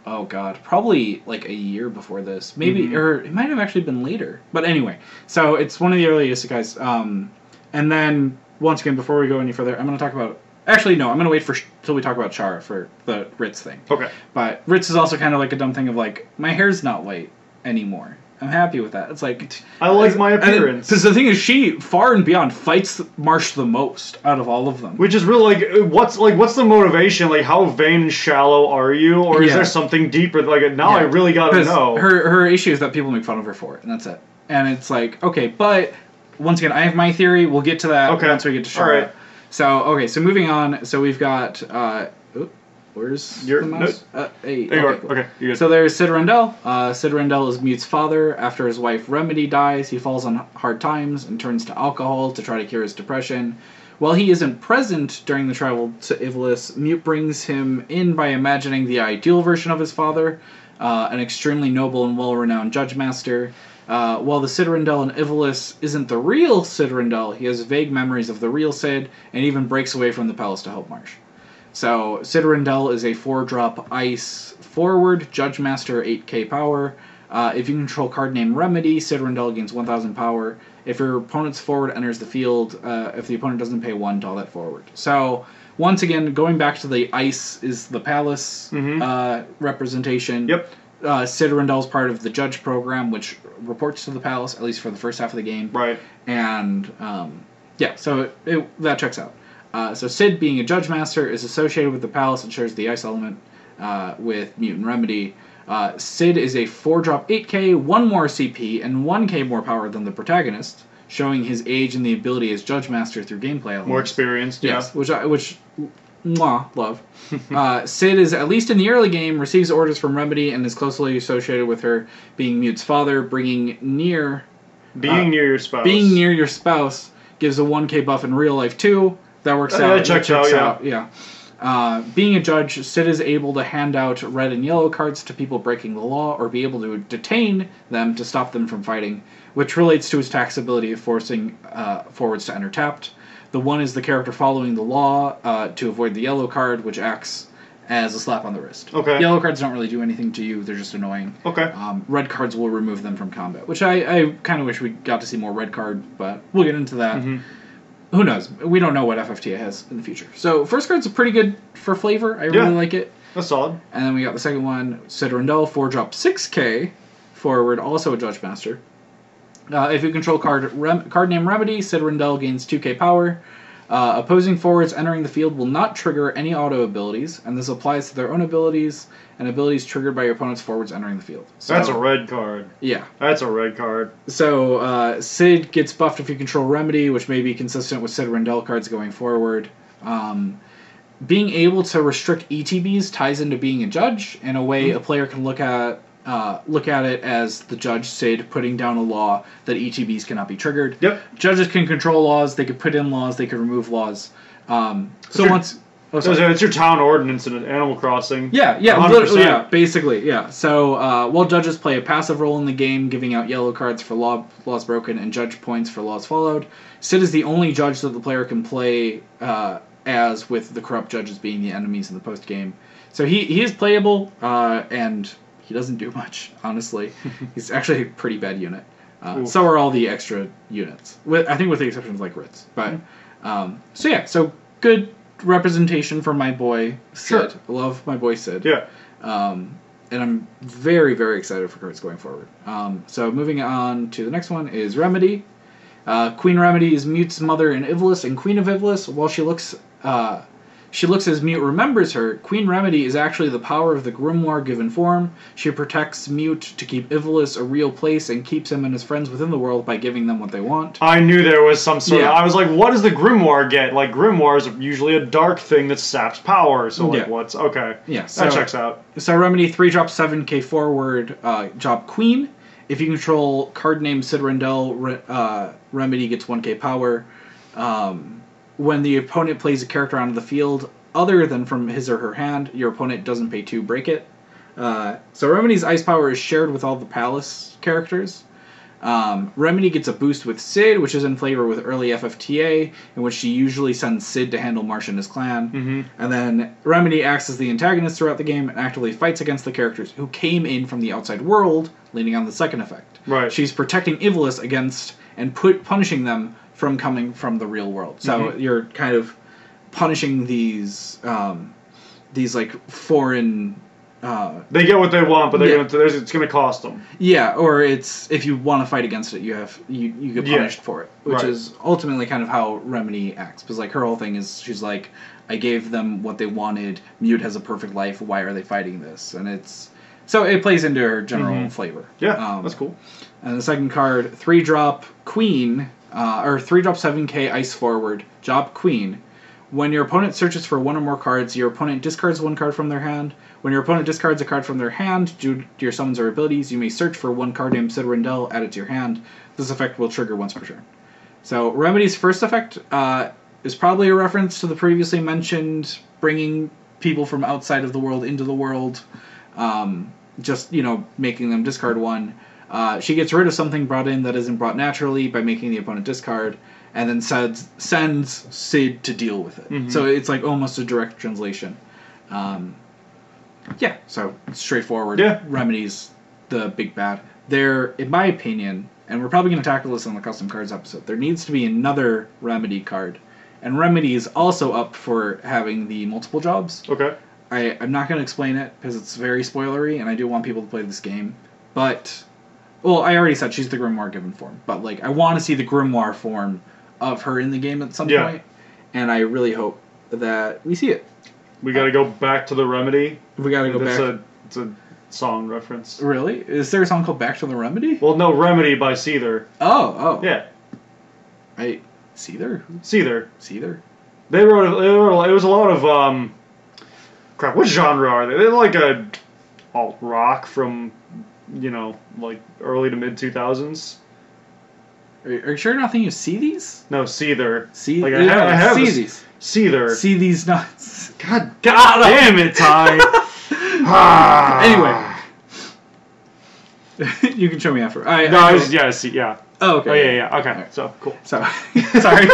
oh god probably like a year before this, maybe mm-hmm. or it might have actually been later. But anyway, so it's one of the early isekais. Um, and then once again, before we go any further, I'm going to talk about. Actually, no, I'm going to wait for till we talk about Shara for the Ritz thing. Okay. But Ritz is also kind of like a dumb thing of like, my hair's not white anymore. I'm happy with that. It's like... I like my appearance. Because the thing is, she, far and beyond, fights Marche the most out of all of them. Which is really like, what's like what's the motivation? Like, how vain and shallow are you? Or is yeah. there something deeper? Like, now yeah. I really got to know. Her, her issue is that people make fun of her for it, and that's it. And it's like, okay, but once again, I have my theory. We'll get to that okay. once we get to Shara. All right. So, okay, so moving on. So we've got, uh, Where's You're, the mouse? No, uh, hey, there you okay, are. Cool. Okay, you're good. So there's Cid Randell. Uh, Cid Randell is Mewt's father. After his wife Remedy dies, he falls on hard times and turns to alcohol to try to cure his depression. While he isn't present during the travel to Ivalice, Mewt brings him in by imagining the ideal version of his father, uh, an extremely noble and well-renowned judge master. Uh, while the Cid Randell in Ivalice isn't the real Cid Randell, he has vague memories of the real Cid, and even breaks away from the palace to help Marche. So, Cid Randell is a four-drop ice forward, Judge Master, eight K power. Uh, if you control card name Remedy, Cid Randell gains one thousand power. If your opponent's forward enters the field, uh, if the opponent doesn't pay one, draw that forward. So, once again, going back to the ice is the palace mm-hmm. uh, representation. Yep. Uh, Cid Randell's part of the Judge program, which reports to the palace, at least for the first half of the game. Right. And, um, yeah, so it, it, that checks out. Uh, so Cid, being a Judge Master, is associated with the palace and shares the ice element uh, with Mewt and Remedy. Uh, Cid is a four-drop eight K, one more C P, and one K more power than the protagonist, showing his age and the ability as Judge Master through gameplay elements. More experienced, yeah. Yes, which... I, which Mwah, love. Uh, Cid is, at least in the early game, receives orders from Remedy and is closely associated with her, being Mewt's father, bringing near... Being uh, near your spouse. Being near your spouse gives a one K buff in real life, too. That works uh, out. That checks out, out, yeah. yeah. Uh, being a judge, Cid is able to hand out red and yellow cards to people breaking the law, or be able to detain them to stop them from fighting, which relates to his tax ability of forcing uh, forwards to enter tapped. The one is the character following the law uh, to avoid the yellow card, which acts as a slap on the wrist. Okay. Yellow cards don't really do anything to you. They're just annoying. Okay. Um, red cards will remove them from combat, which I, I kind of wish we got to see more red card, but we'll get into that. Mm-hmm. Who knows? We don't know what F F T A has in the future. So first card's pretty good for flavor. I yeah, really like it. That's solid. And then we got the second one, Cid Randell, four-drop six K, forward, also a Judge Master. Uh, if you control card rem card name Remedy, Cid Randell gains two K power. Uh, opposing forwards entering the field will not trigger any auto abilities, and this applies to their own abilities and abilities triggered by your opponent's forwards entering the field. So, that's a red card. Yeah. That's a red card. So uh, Cid gets buffed if you control Remedy, which may be consistent with Cid Randell cards going forward. Um, being able to restrict E T Bs ties into being a judge in a way mm-hmm. a player can look at Uh, look at it as the judge, Cid, putting down a law that E T Bs cannot be triggered. Yep. Judges can control laws. They could put in laws. They could remove laws. Um, so your, once... Oh, sorry. It's your town ordinance in Animal Crossing. Yeah, yeah, literally, yeah, basically, yeah. So uh, while judges play a passive role in the game, giving out yellow cards for law, laws broken and judge points for laws followed, Cid is the only judge that the player can play uh, as, with the corrupt judges being the enemies in the post-game. So he, he is playable uh, and... He doesn't do much, honestly. He's actually a pretty bad unit. Uh, so are all the extra units, with, I think with the exception of like Ritz. But mm-hmm. um, so yeah, so good representation for my boy Cid. Sure. Love my boy Cid. Yeah. Um, and I'm very very excited for cards going forward. Um, so moving on to the next one is Remedy. Uh, Queen Remedy is Mewt's mother in Ivalice and Queen of Ivalice. While she looks. Uh, She looks as Mewt remembers her. Queen Remedy is actually the power of the Grimoire given form. She protects Mewt to keep Ivalice a real place and keeps him and his friends within the world by giving them what they want. I knew there was some sort yeah. of... I was like, what does the Grimoire get? Like, Grimoire is usually a dark thing that saps power. So, like, yeah. what's... Okay. Yeah, so, that checks out. So, Remedy, three-drop seven K forward, uh, drop Queen. If you control card name Cid Randell, Re uh, Remedy gets one K power. Um... When the opponent plays a character onto the field other than from his or her hand, your opponent doesn't pay two, break it. Uh, so Remedy's ice power is shared with all the palace characters. Um, Remedy gets a boost with Cid, which is in flavor with early F F T A, in which she usually sends Cid to handle Marche and his clan. Mm-hmm. And then Remedy acts as the antagonist throughout the game and actively fights against the characters who came in from the outside world, leaning on the second effect. Right. She's protecting Ivalice against and put punishing them from coming from the real world. So mm-hmm. you're kind of punishing these, um, these like, foreign... Uh, they get what they want, but they're yeah. gonna, it's going to cost them. Yeah, or it's if you want to fight against it, you have you, you get punished yeah. for it, which right. is ultimately kind of how Remedy acts. Because like her whole thing is she's like, I gave them what they wanted. Mewt has a perfect life. Why are they fighting this? And it's so it plays into her general mm-hmm. flavor. Yeah, um, that's cool. And the second card, three drop Queen, uh, or three drop seven K ice forward, drop Queen. When your opponent searches for one or more cards, your opponent discards one card from their hand. When your opponent discards a card from their hand due to your summons or abilities, you may search for one card named Cid Randell, add it to your hand. This effect will trigger once per turn. So Remedy's first effect uh, is probably a reference to the previously mentioned bringing people from outside of the world into the world, um, just, you know, making them discard one. Uh, she gets rid of something brought in that isn't brought naturally by making the opponent discard, and then sends, sends Cid to deal with it. Mm-hmm. So it's like almost a direct translation. Um, yeah, so straightforward. Yeah. Remedy's the big bad. There, in my opinion, and we're probably going to tackle this on the Custom Cards episode, there needs to be another Remedy card. And Remedy is also up for having the multiple jobs. Okay. I, I'm not going to explain it because it's very spoilery, and I do want people to play this game. But, well, I already said she's the Grimoire given form. But, like, I want to see the Grimoire form of her in the game at some yeah. point, and I really hope that we see it. We got to uh, go back to the Remedy. We got to go back. A, it's a song reference. Really? Is there a song called Back to the Remedy? Well, no, Remedy by Seether. Oh, oh. Yeah. I... Seether? Seether. Seether. They wrote, they wrote... It was a lot of... Um, crap, what genre are they? They're like a alt-rock from, you know, like early to mid two thousands. Are you, are you sure you're not thinking of Seethies? No, Seether. Seether. Like, I, yeah, I have Seethies. Seether. Seethies nuts. God, God damn it, Ty! ah. Anyway. You can show me after. I, no, I, I was... Yeah, see, yeah. Oh, okay. Oh, yeah, yeah. Okay, right. So, cool. So, sorry.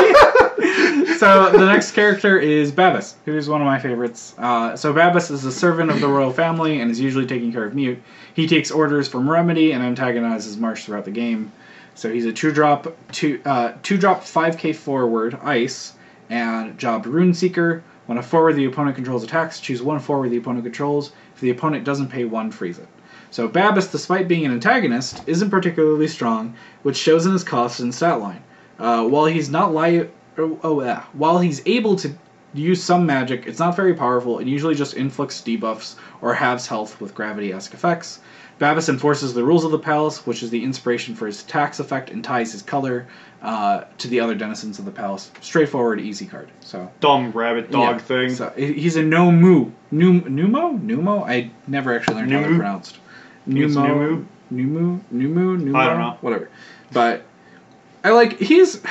So, the next character is Babus, who is one of my favorites. Uh, so, Babus is a servant of the royal family and is usually taking care of Mewt. He takes orders from Remedy and antagonizes Marche throughout the game. So, he's a two-drop, two, uh, two-drop five K forward, Ice, and job Rune Seeker. When a forward the opponent controls attacks, choose one forward the opponent controls. If the opponent doesn't pay one, freeze it. So Babus, despite being an antagonist, isn't particularly strong, which shows in his cost and stat line. Uh, while he's not li- oh, oh, yeah. while he's able to use some magic, it's not very powerful and usually just inflicts debuffs or halves health with gravity-esque effects. Babus enforces the rules of the palace, which is the inspiration for his tax effect, and ties his color uh, to the other denizens of the palace. Straightforward, easy card. So dumb rabbit dog yeah. thing. So he's a Nomu, Num- Numo, Numo. I never actually learned Num- how it's pronounced. Numo, Numu, Numu, Numo, I don't know. Whatever. But I like, he's,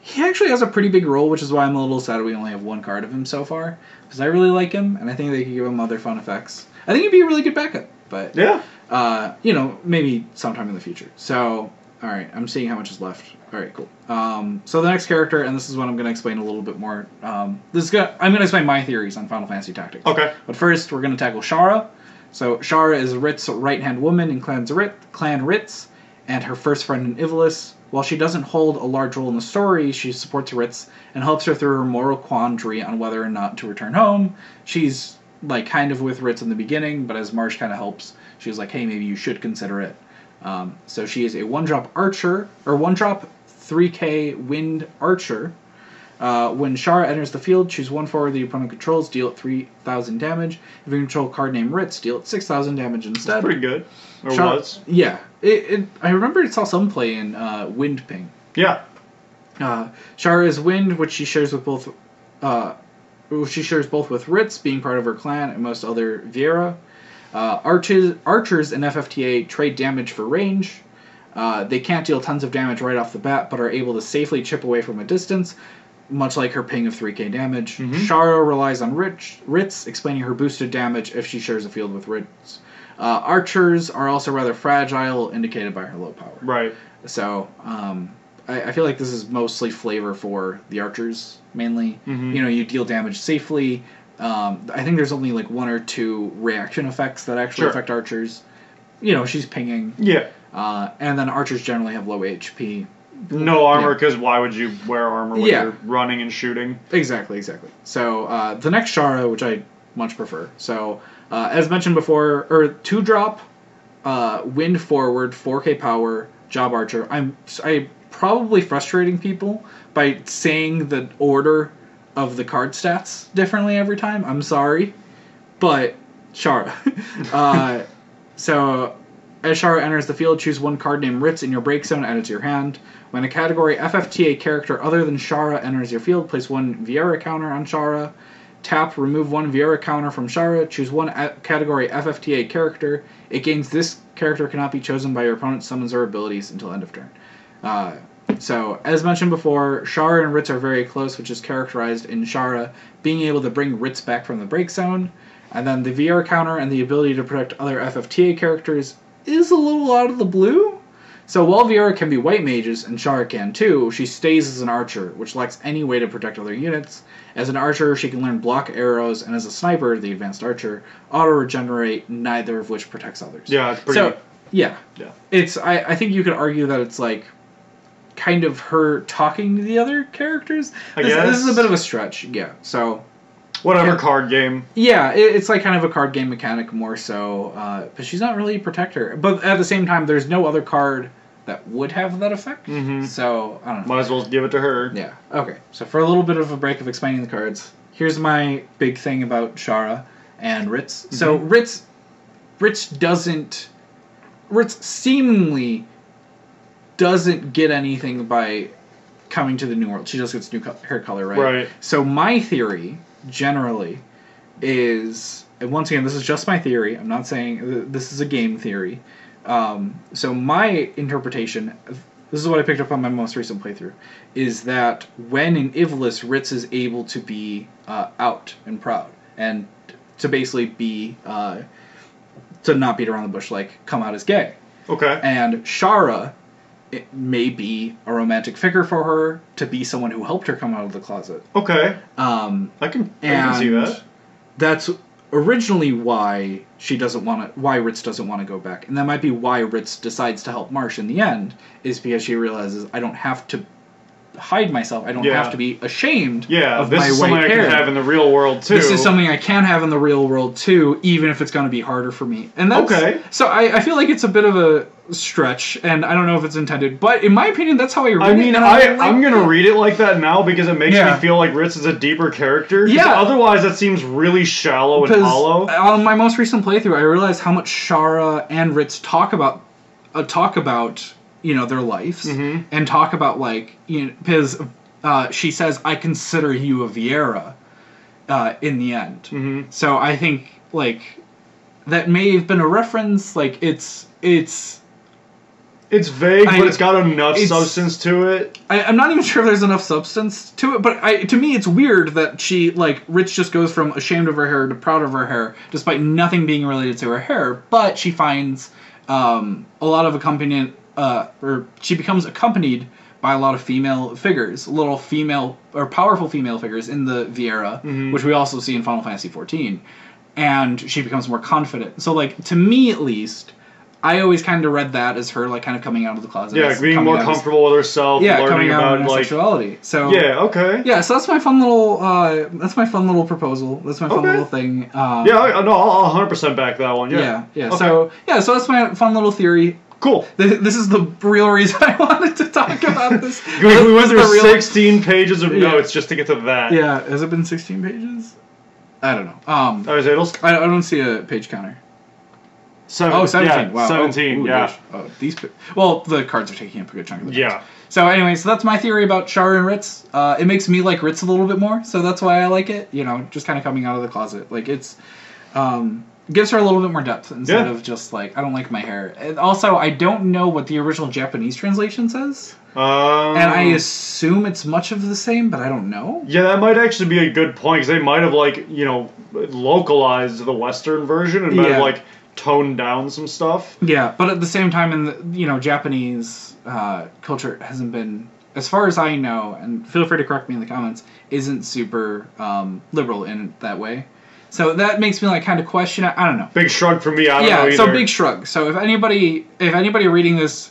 he actually has a pretty big role, which is why I'm a little sad we only have one card of him so far. Because I really like him, and I think they could give him other fun effects. I think he'd be a really good backup, but, yeah. uh, you know, maybe sometime in the future. So, alright, I'm seeing how much is left. Alright, cool. Um, so the next character, and this is what I'm going to explain a little bit more. Um, this is gonna, I'm going to explain my theories on Final Fantasy Tactics. Okay. But first, we're going to tackle Shara. So, Shara is Ritz's right-hand woman in Clan Ritz, and her first friend in Ivalice. While she doesn't hold a large role in the story, she supports Ritz and helps her through her moral quandary on whether or not to return home. She's, like, kind of with Ritz in the beginning, but as Marche kind of helps, she's like, hey, maybe you should consider it. Um, so she is a one-drop archer, or one-drop three K wind archer. Uh, when Shara enters the field, choose one forward the opponent controls, deal it three thousand damage. If you control a card named Ritz, deal it six thousand damage instead. That's pretty good. Or Shara, was. Yeah. It, it, I remember it saw some play in uh, Wind Ping. Yeah. Uh, Shara is Wind, which she shares with both uh, which she shares both with Ritz, being part of her clan, and most other Viera. Uh, arches, archers in F F T A trade damage for range. Uh, they can't deal tons of damage right off the bat, but are able to safely chip away from a distance, much like her ping of three K damage. Mm-hmm. Shara relies on Rich, Ritz, explaining her boosted damage if she shares a field with Ritz. Uh, archers are also rather fragile, indicated by her low power. Right. So, um, I, I feel like this is mostly flavor for the archers, mainly. Mm-hmm. You know, you deal damage safely. Um, I think there's only, like, one or two reaction effects that actually sure. affect archers. You know, she's pinging. Yeah. Uh, and then archers generally have low H P. No armor, because yeah. why would you wear armor when yeah. you're running and shooting? Exactly, exactly. So, uh, the next Shara, which I much prefer. So, uh, as mentioned before, or two-drop, uh, wind forward, four K power, job archer. I'm, I'm probably frustrating people by saying the order of the card stats differently every time. I'm sorry. But, Shara. uh, so... As Shara enters the field, choose one card named Ritz in your break zone, add it to your hand. When a category F F T A character other than Shara enters your field, place one Viera counter on Shara. Tap, remove one Viera counter from Shara, choose one category F F T A character. It gains this character cannot be chosen by your opponent, summons or abilities until end of turn. Uh, so, as mentioned before, Shara and Ritz are very close, which is characterized in Shara being able to bring Ritz back from the break zone. And then the V R counter and the ability to protect other F F T A characters is a little out of the blue. So while Viera can be white mages, and Shara can too, she stays as an archer, which lacks any way to protect other units. As an archer, she can learn block arrows, and as a sniper, the advanced archer, auto-regenerate, neither of which protects others. Yeah, it's pretty... So, yeah. yeah. It's, I, I think you could argue that it's like kind of her talking to the other characters. I this, guess. This is a bit of a stretch, yeah. So... Whatever yeah. card game. Yeah, it, it's like kind of a card game mechanic more so. Uh, but she's not really a protector. But at the same time, there's no other card that would have that effect. Mm-hmm. So, I don't know. Might as well give it to her. Yeah. Okay. So for a little bit of a break of explaining the cards, here's my big thing about Shara and Ritz. Mm-hmm. So Ritz, Ritz doesn't... Ritz seemingly doesn't get anything by coming to the New World. She just gets new co- hair color, right? Right. So my theory... generally is, and once again, this is just my theory, I'm not saying this is a game theory, um, so my interpretation, this is what I picked up on my most recent playthrough, is that when in Ivalice, Ritz is able to be uh, out and proud, and to basically be, uh, to not beat around the bush, like, come out as gay. Okay. And Shara, it may be a romantic figure for her to be someone who helped her come out of the closet. Okay. Um, I can, I can see that. That's originally why she doesn't want to, why Ritz doesn't want to go back. And that might be why Ritz decides to help Marche in the end, is because she realizes, I don't have to hide myself. I don't yeah. have to be ashamed yeah, of my white hair. Yeah, this is something I can have in the real world, too. This is something I can have in the real world, too, even if it's going to be harder for me. And that's, okay. So I, I feel like it's a bit of a stretch, and I don't know if it's intended, but in my opinion, that's how I read I mean, it. I mean, I'm going to read it like that now because it makes yeah. me feel like Ritz is a deeper character. Yeah. Otherwise, that seems really shallow and hollow. On my most recent playthrough, I realized how much Shara and Ritz talk about, uh, talk about you know, their lives, mm-hmm. and talk about, like, you know, because uh, she says, I consider you a Viera uh, in the end. Mm-hmm. So I think, like, that may have been a reference, like, it's, it's... It's vague, I, but it's got enough it's, substance to it. I, I'm not even sure if there's enough substance to it, but I, to me it's weird that she, like, Ritz just goes from ashamed of her hair to proud of her hair, despite nothing being related to her hair, but she finds um, a lot of accompaniment Uh, or she becomes accompanied by a lot of female figures, little female or powerful female figures in the Viera, mm-hmm. which we also see in Final Fantasy fourteen, and she becomes more confident. So, like, to me at least, I always kind of read that as her, like, kind of coming out of the closet. Yeah, being more comfortable with herself, yeah, learning about, like, sexuality. So yeah, okay, yeah. So that's my fun little, uh, that's my fun little proposal. That's my fun okay. little thing. Um, yeah, I, no, I'll one hundred percent back that one. Yeah, yeah. yeah. Okay. So yeah, so that's my fun little theory. Cool. This is the real reason I wanted to talk about this. we this went through real... sixteen pages of yeah. notes just to get to that. Yeah, has it been sixteen pages? I don't know. Um, oh, is it also... I don't see a page counter. Seven. Oh, seventeen. Yeah, wow. seventeen, oh, ooh, yeah. Oh, these, well, the cards are taking up a good chunk of the yeah. cards. So anyway, so that's my theory about Shara and Ritz. Uh, it makes me like Ritz a little bit more, so that's why I like it. You know, just kind of coming out of the closet. Like, it's... Um, gives her a little bit more depth instead yeah. of just, like, I don't like my hair. And also, I don't know what the original Japanese translation says. Um, and I assume it's much of the same, but I don't know. Yeah, that might actually be a good point, because they might have, like, you know, localized the Western version and might yeah. have, like, toned down some stuff. Yeah, but at the same time, in the, you know, Japanese uh, culture hasn't been, as far as I know, and feel free to correct me in the comments, isn't super um, liberal in that way. So that makes me, like, kind of question it. I don't know. Big shrug for me. I don't yeah, know either. Yeah, so big shrug. So if anybody if anybody reading this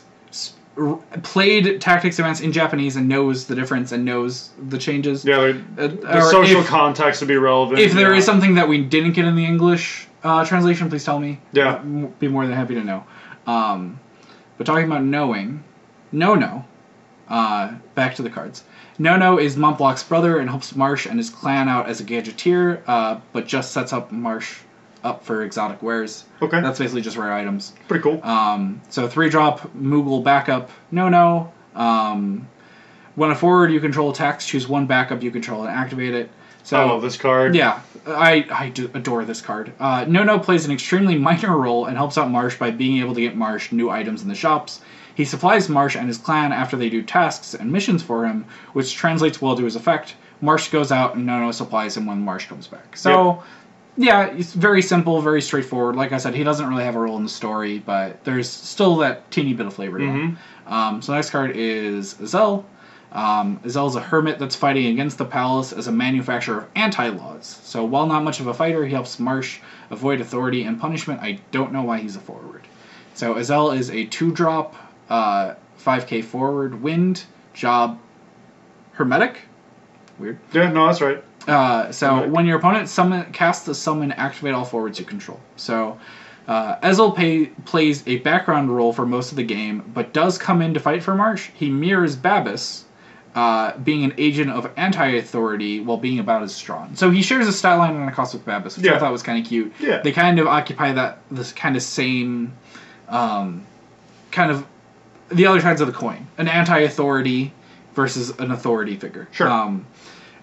played Tactics Advance in Japanese and knows the difference and knows the changes. Yeah, uh, the social if, context would be relevant. If there yeah. is something that we didn't get in the English uh, translation, please tell me. Yeah. I'd be more than happy to know. Um, but talking about knowing, Nono, uh, back to the cards. Nono is Montblanc's brother and helps Marche and his clan out as a gadgeteer, uh, but just sets up Marche up for exotic wares. Okay. That's basically just rare items. Pretty cool. Um, so three drop, Moogle backup, Nono. Um, when a forward you control attacks, choose one backup you control and activate it. So, I love this card. Yeah, I, I do adore this card. Uh, Nono plays an extremely minor role and helps out Marche by being able to get Marche new items in the shops. He supplies Marche and his clan after they do tasks and missions for him, which translates well to his effect. Marche goes out and Nono supplies him when Marche comes back. So, yep. yeah, it's very simple, very straightforward. Like I said, he doesn't really have a role in the story, but there's still that teeny bit of flavor to him. Mm-hmm. Um, so the next card is Ezel. Um, Ezel is a hermit that's fighting against the palace as a manufacturer of anti-laws. So while not much of a fighter, he helps Marche avoid authority and punishment. I don't know why he's a forward. So Ezel is a two-drop, uh, five K forward, wind, job, hermetic. Weird. Yeah, no, that's right. Uh, so hermetic. When your opponent summon, casts a summon, activate all forwards you control. So... Uh, Ezel pay, plays a background role for most of the game, but does come in to fight for Marche. He mirrors Babus, uh, being an agent of anti-authority while being about as strong. So he shares a stat line and a cost with Babus, which yeah. I thought was kind of cute. Yeah. They kind of occupy that this kind of same, um, kind of the other sides of the coin. An anti-authority versus an authority figure. Sure. Um,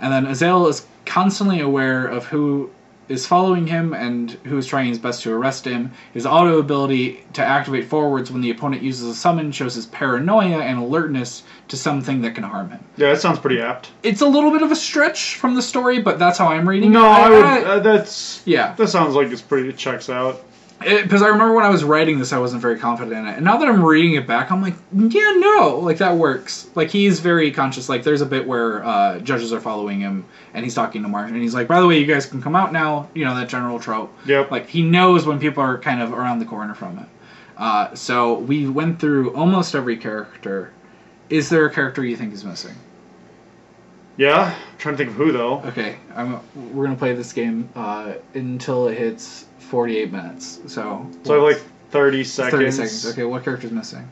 and then Ezel is constantly aware of who... is following him and who is trying his best to arrest him. His auto ability to activate forwards when the opponent uses a summon shows his paranoia and alertness to something that can harm him. Yeah, that sounds pretty apt. It's a little bit of a stretch from the story, but that's how I'm reading no, it. No, I, I would. I, uh, that's yeah. That sounds like it's pretty. It checks out. Because I remember when I was writing this, I wasn't very confident in it. And now that I'm reading it back, I'm like, yeah, no, like that works. Like he's very conscious. Like there's a bit where uh, judges are following him, and he's talking to Marche, and he's like, by the way, you guys can come out now. You know that general trope. Yep. Like he knows when people are kind of around the corner from it. Uh, so we went through almost every character. Is there a character you think is missing? Yeah, I'm trying to think of who though. Okay, I'm, we're gonna play this game uh, until it hits forty-eight minutes. So so like thirty seconds. Thirty seconds. Okay, what character's missing?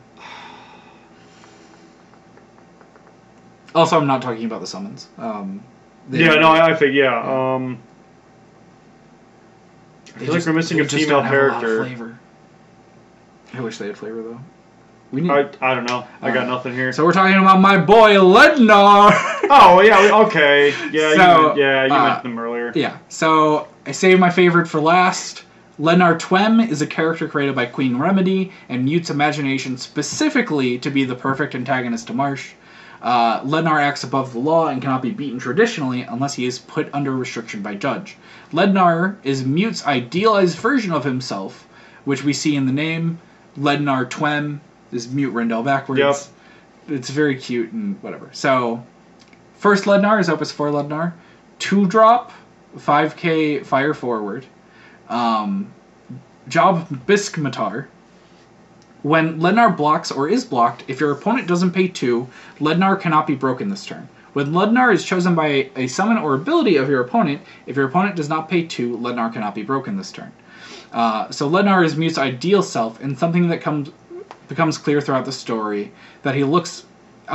Also, I'm not talking about the summons. Um, yeah, no, I think yeah. yeah. Um, I feel just, like we're missing a female character. Flavor. I wish they had flavor though. We need... I, I don't know. I uh, got nothing here. So we're talking about my boy Llednar. Oh, yeah. Okay. Yeah, so, you, meant, yeah, you uh, mentioned him earlier. Yeah. So I saved my favorite for last. Llednar Twem is a character created by Queen Remedy and Mewt's imagination specifically to be the perfect antagonist to Marche. Uh, Llednar acts above the law and cannot be beaten traditionally unless he is put under restriction by judge. Llednar is Mewt's idealized version of himself, which we see in the name. Llednar Twem is Mewt Randell backwards. Yep. It's very cute and whatever. So, first Llednar is Opus four Llednar. two-drop, five K fire forward. Um, job Biskmatar. When Llednar blocks or is blocked, if your opponent doesn't pay two, Llednar cannot be broken this turn. When Llednar is chosen by a summon or ability of your opponent, if your opponent does not pay two, Llednar cannot be broken this turn. Uh, so Llednar is Mewt's ideal self and something that comes... becomes clear throughout the story that he looks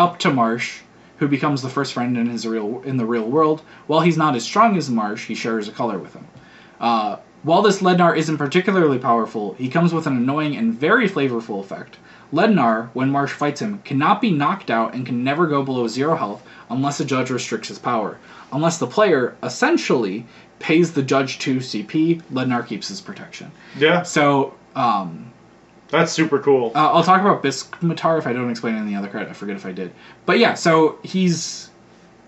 up to Marche, who becomes the first friend in his real in the real world. While he's not as strong as Marche, he shares a color with him. Uh, while this Llednar isn't particularly powerful, he comes with an annoying and very flavorful effect. Llednar, when Marche fights him, cannot be knocked out and can never go below zero health unless a judge restricts his power. Unless the player, essentially, pays the judge two C P, Llednar keeps his protection. Yeah. So, um... that's super cool. Uh, I'll talk about Biskmatar if I don't explain it in the other card. I forget if I did. But yeah, so he's...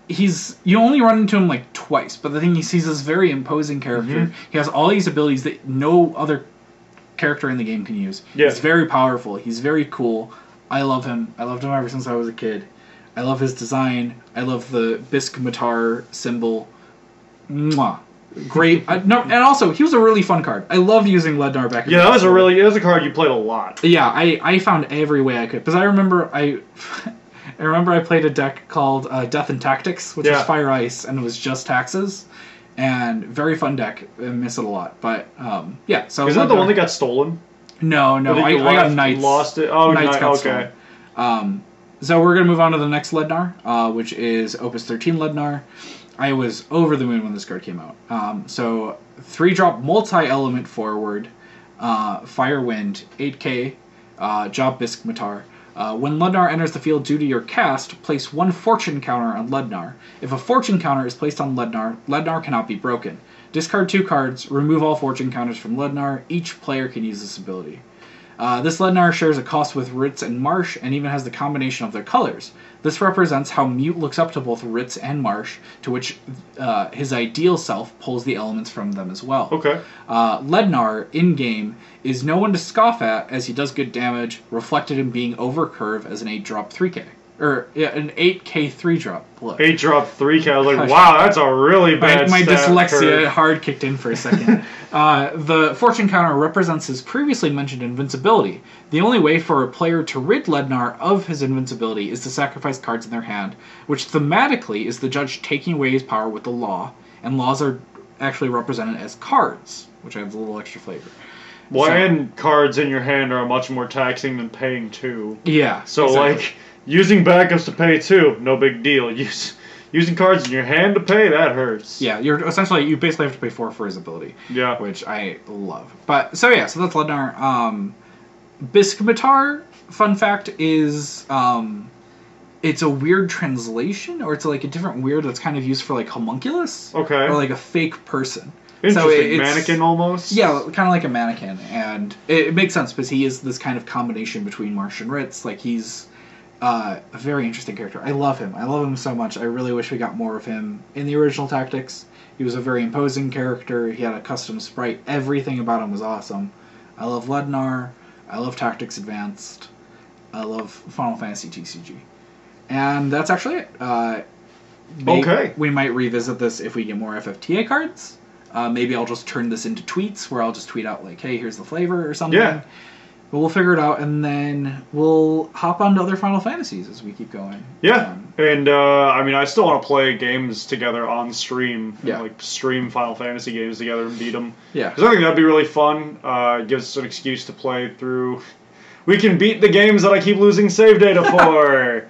he's you only run into him like twice, but the thing is he's this very imposing character. Mm-hmm. He has all these abilities that no other character in the game can use. Yeah. He's very powerful. He's very cool. I love him. I loved him ever since I was a kid. I love his design. I love the Biskmatar symbol. Mwah. Great. I, no, and also, he was a really fun card. I loved using Llednar back in the day. Yeah, that was a really... it was a card you played a lot. Yeah, I, I found every way I could. Because I remember I I remember I played a deck called uh, Death and Tactics, which yeah. was Fire Ice, and it was just taxes. And very fun deck. I miss it a lot. But, um, yeah. So is that the one that got stolen? No, no. I, I got Knights. Lost it? Oh, Knights got okay. stolen. Um, so we're going to move on to the next Llednar, uh, which is Opus thirteen Llednar. I was over the moon when this card came out. Um, so three drop multi-element forward, uh, Fire Wind, eight K, uh, Jobbisk Matar. Uh, when Llednar enters the field due to your cast, place one fortune counter on Llednar. If a fortune counter is placed on Llednar, Llednar cannot be broken. Discard two cards, remove all fortune counters from Llednar. Each player can use this ability. Uh, this Llednar shares a cost with Ritz and Marche, and even has the combination of their colors. This represents how Mewt looks up to both Ritz and Marche, to which uh, his ideal self pulls the elements from them as well. Okay. Uh, Llednar, in-game, is no one to scoff at, as he does good damage, reflected in being over curve as an eight drop three K. Or yeah, an eight K three drop look. eight drop three K, I was like, wow, that's a really bad My, my dyslexia curve. hard kicked in for a second. uh, the fortune counter represents his previously mentioned invincibility. The only way for a player to rid Llednar of his invincibility is to sacrifice cards in their hand, which thematically is the judge taking away his power with the law, and laws are actually represented as cards, which adds a little extra flavor. Well, so, and cards in your hand are much more taxing than paying two. Yeah, So, exactly. like... Using backups to pay too, no big deal. Use, using cards in your hand to pay, that hurts. Yeah, you're essentially you basically have to pay four for his ability. Yeah, which I love. But so yeah, so that's Llednar. Um, Biskmatar, fun fact, is um, it's a weird translation, or it's like a different weird that's kind of used for like homunculus. Okay. Or like a fake person. Interesting, so it, it's, mannequin almost? Yeah, kind of like a mannequin, and it, it makes sense because he is this kind of combination between Marche and Ritz. Like he's. Uh, a very interesting character. I love him. I love him so much. I really wish we got more of him in the original Tactics. He was a very imposing character. He had a custom sprite. Everything about him was awesome. I love Llednar. I love Tactics Advanced. I love Final Fantasy T C G. And that's actually it. Uh, maybe, okay. We might revisit this if we get more F F T A cards. Uh, maybe I'll just turn this into tweets where I'll just tweet out like, hey, here's the flavor or something. Yeah. But we'll figure it out, and then we'll hop on to other Final Fantasies as we keep going. Yeah, um, and uh, I mean, I still want to play games together on stream. Yeah. And, like, stream Final Fantasy games together and beat them. Yeah. Because I think that'd be really fun. Uh, it gives us an excuse to play through... We can beat the games that I keep losing save data for!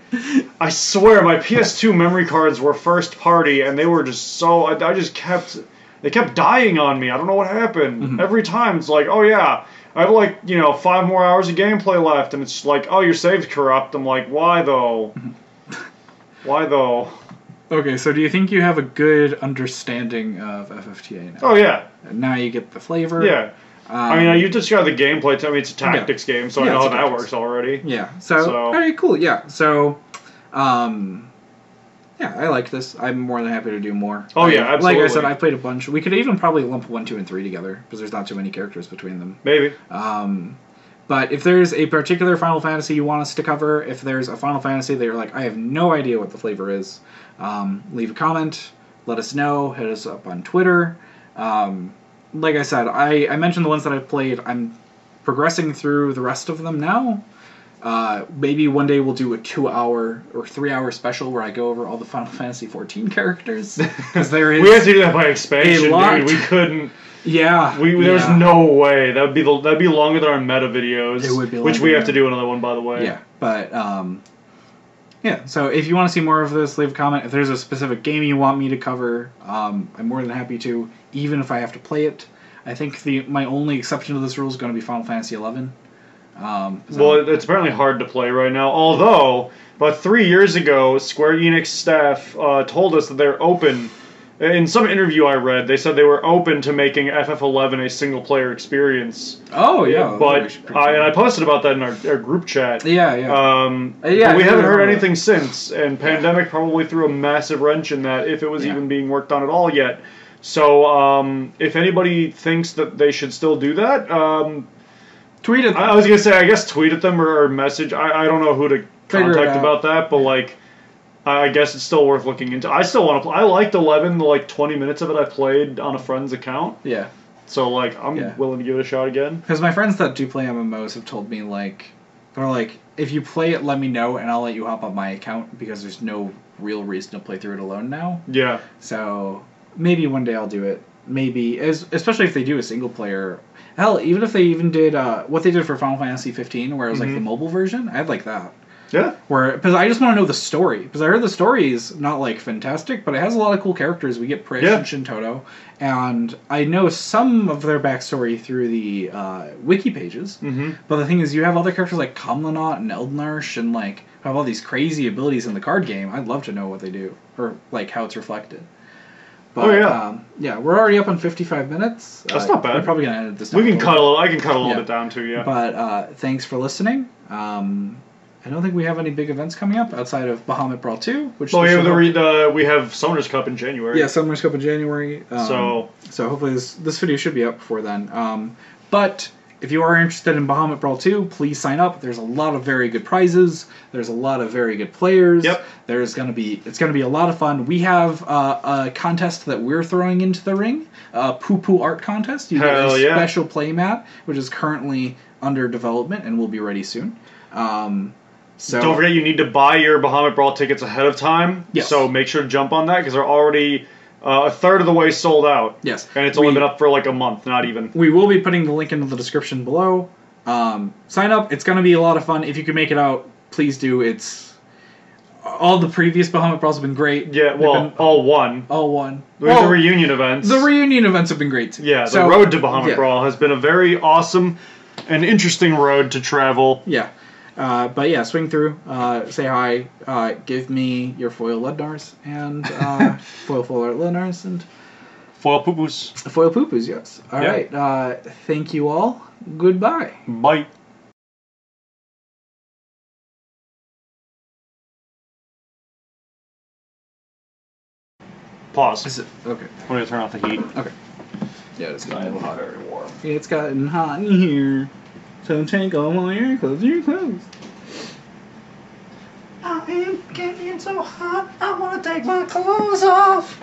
I swear, my P S two memory cards were first party, and they were just so... I, I just kept... They kept dying on me. I don't know what happened. Mm-hmm. Every time, it's like, oh yeah... I have, like, you know, five more hours of gameplay left, and it's like, oh, your save's corrupt. I'm like, why, though? Why, though? Okay, so do you think you have a good understanding of F F T A now? Oh, yeah. Now you get the flavor. Yeah. Um, I mean, you described the gameplay. Tell me it's a tactics yeah. game, so yeah, I know how that works already. Yeah. So, so. all right, cool, yeah. So, um... yeah, I like this. I'm more than happy to do more. Oh, yeah, absolutely. Like I said, I played a bunch. We could even probably lump one, two, and three together, because there's not too many characters between them. Maybe. Um, but if there's a particular Final Fantasy you want us to cover, if there's a Final Fantasy that you're like, I have no idea what the flavor is, um, leave a comment, let us know, hit us up on Twitter. Um, like I said, I, I mentioned the ones that I've played. I'm progressing through the rest of them now. Uh, maybe one day we'll do a two-hour or three-hour special where I go over all the Final Fantasy fourteen characters. Because there is we have to do that by expansion, dude. We couldn't. Yeah. We there's yeah. no way that'd be the, that'd be longer than our meta videos. It would be, which we have to do another one, by the way. Yeah, but um, yeah. So if you want to see more of this, leave a comment. If there's a specific game you want me to cover, um, I'm more than happy to, even if I have to play it. I think the my only exception to this rule is going to be Final Fantasy eleven. Um, well, it's apparently hard to play right now, although about three years ago, Square Enix staff uh, told us that they're open. In some interview I read, they said they were open to making F F eleven a single-player experience. Oh, yeah. But I, and I posted about that in our, our group chat. Yeah, yeah. Um, uh, yeah but we haven't heard anything since, and Pandemic probably threw a massive wrench in that, if it was yeah. even being worked on at all yet. So um, if anybody thinks that they should still do that... Um, Tweet at them. I was going to say, I guess tweet at them or, or message. I, I don't know who to contact about that, but, like, I guess it's still worth looking into. I still want to play. I liked eleven, the, like, twenty minutes of it I played on a friend's account. Yeah. So, like, I'm yeah. willing to give it a shot again. Because my friends that do play M M Os have told me, like, they're like, if you play it, let me know, and I'll let you hop on my account, because there's no real reason to play through it alone now. Yeah. So, maybe one day I'll do it. Maybe, as especially if they do a single-player... Hell, even if they even did uh, what they did for Final Fantasy fifteen, where it was like mm-hmm. the mobile version, I'd like that. Yeah. Where, because I just want to know the story, because I heard the story is not like fantastic, but it has a lot of cool characters. We get Prish yeah. and Shintotto, and I know some of their backstory through the uh, wiki pages. Mm-hmm. But the thing is, you have other characters like Kamlanot and Eldnarsh, and like have all these crazy abilities in the card game. I'd love to know what they do or like how it's reflected. But, oh yeah, um, yeah. We're already up on fifty-five minutes. That's uh, not bad. We're probably gonna edit this. Down we can cut a little. I can cut a little yeah. bit down too. Yeah. But uh, thanks for listening. Um, I don't think we have any big events coming up outside of Bahamut Brawl two, which oh yeah, the read, uh, we have Summoners Cup in January. Yeah, Summoners Cup in January. Um, so so hopefully this this video should be up before then. Um, but if you are interested in Bahamut Brawl two, please sign up. There's a lot of very good prizes. There's a lot of very good players. Yep. There's going to be, it's going to be a lot of fun. We have uh, a contest that we're throwing into the ring, a Poo Poo Art Contest. You get Hell a yeah. special play mat, which is currently under development and will be ready soon. Um, so Don't forget you need to buy your Bahamut Brawl tickets ahead of time. Yes. So make sure to jump on that because they're already... Uh, a third of the way sold out. Yes. And it's only we, been up for like a month, not even. We will be putting the link into the description below. Um, sign up. It's going to be a lot of fun. If you can make it out, please do. It's... All the previous Bahamut Brawls have been great. Yeah, well, been, all one. All one. Well, the reunion events. The reunion events have been great. Yeah, the so, road to Bahamut yeah. Brawl has been a very awesome and interesting road to travel. Yeah. Uh, but yeah, swing through, uh, say hi, uh, give me your foil Lednars and uh, foil foil art Lednars and foil poopoos. Foil poopoos, yes. All yeah. right. Uh, thank you all. Goodbye. Bye. Pause. Is it okay? I'm gonna turn off the heat. Okay. Yeah, it's gotten hot. Very warm. It's gotten hot in here. So take off all your clothes, your clothes. I am getting so hot, I want to take my clothes off.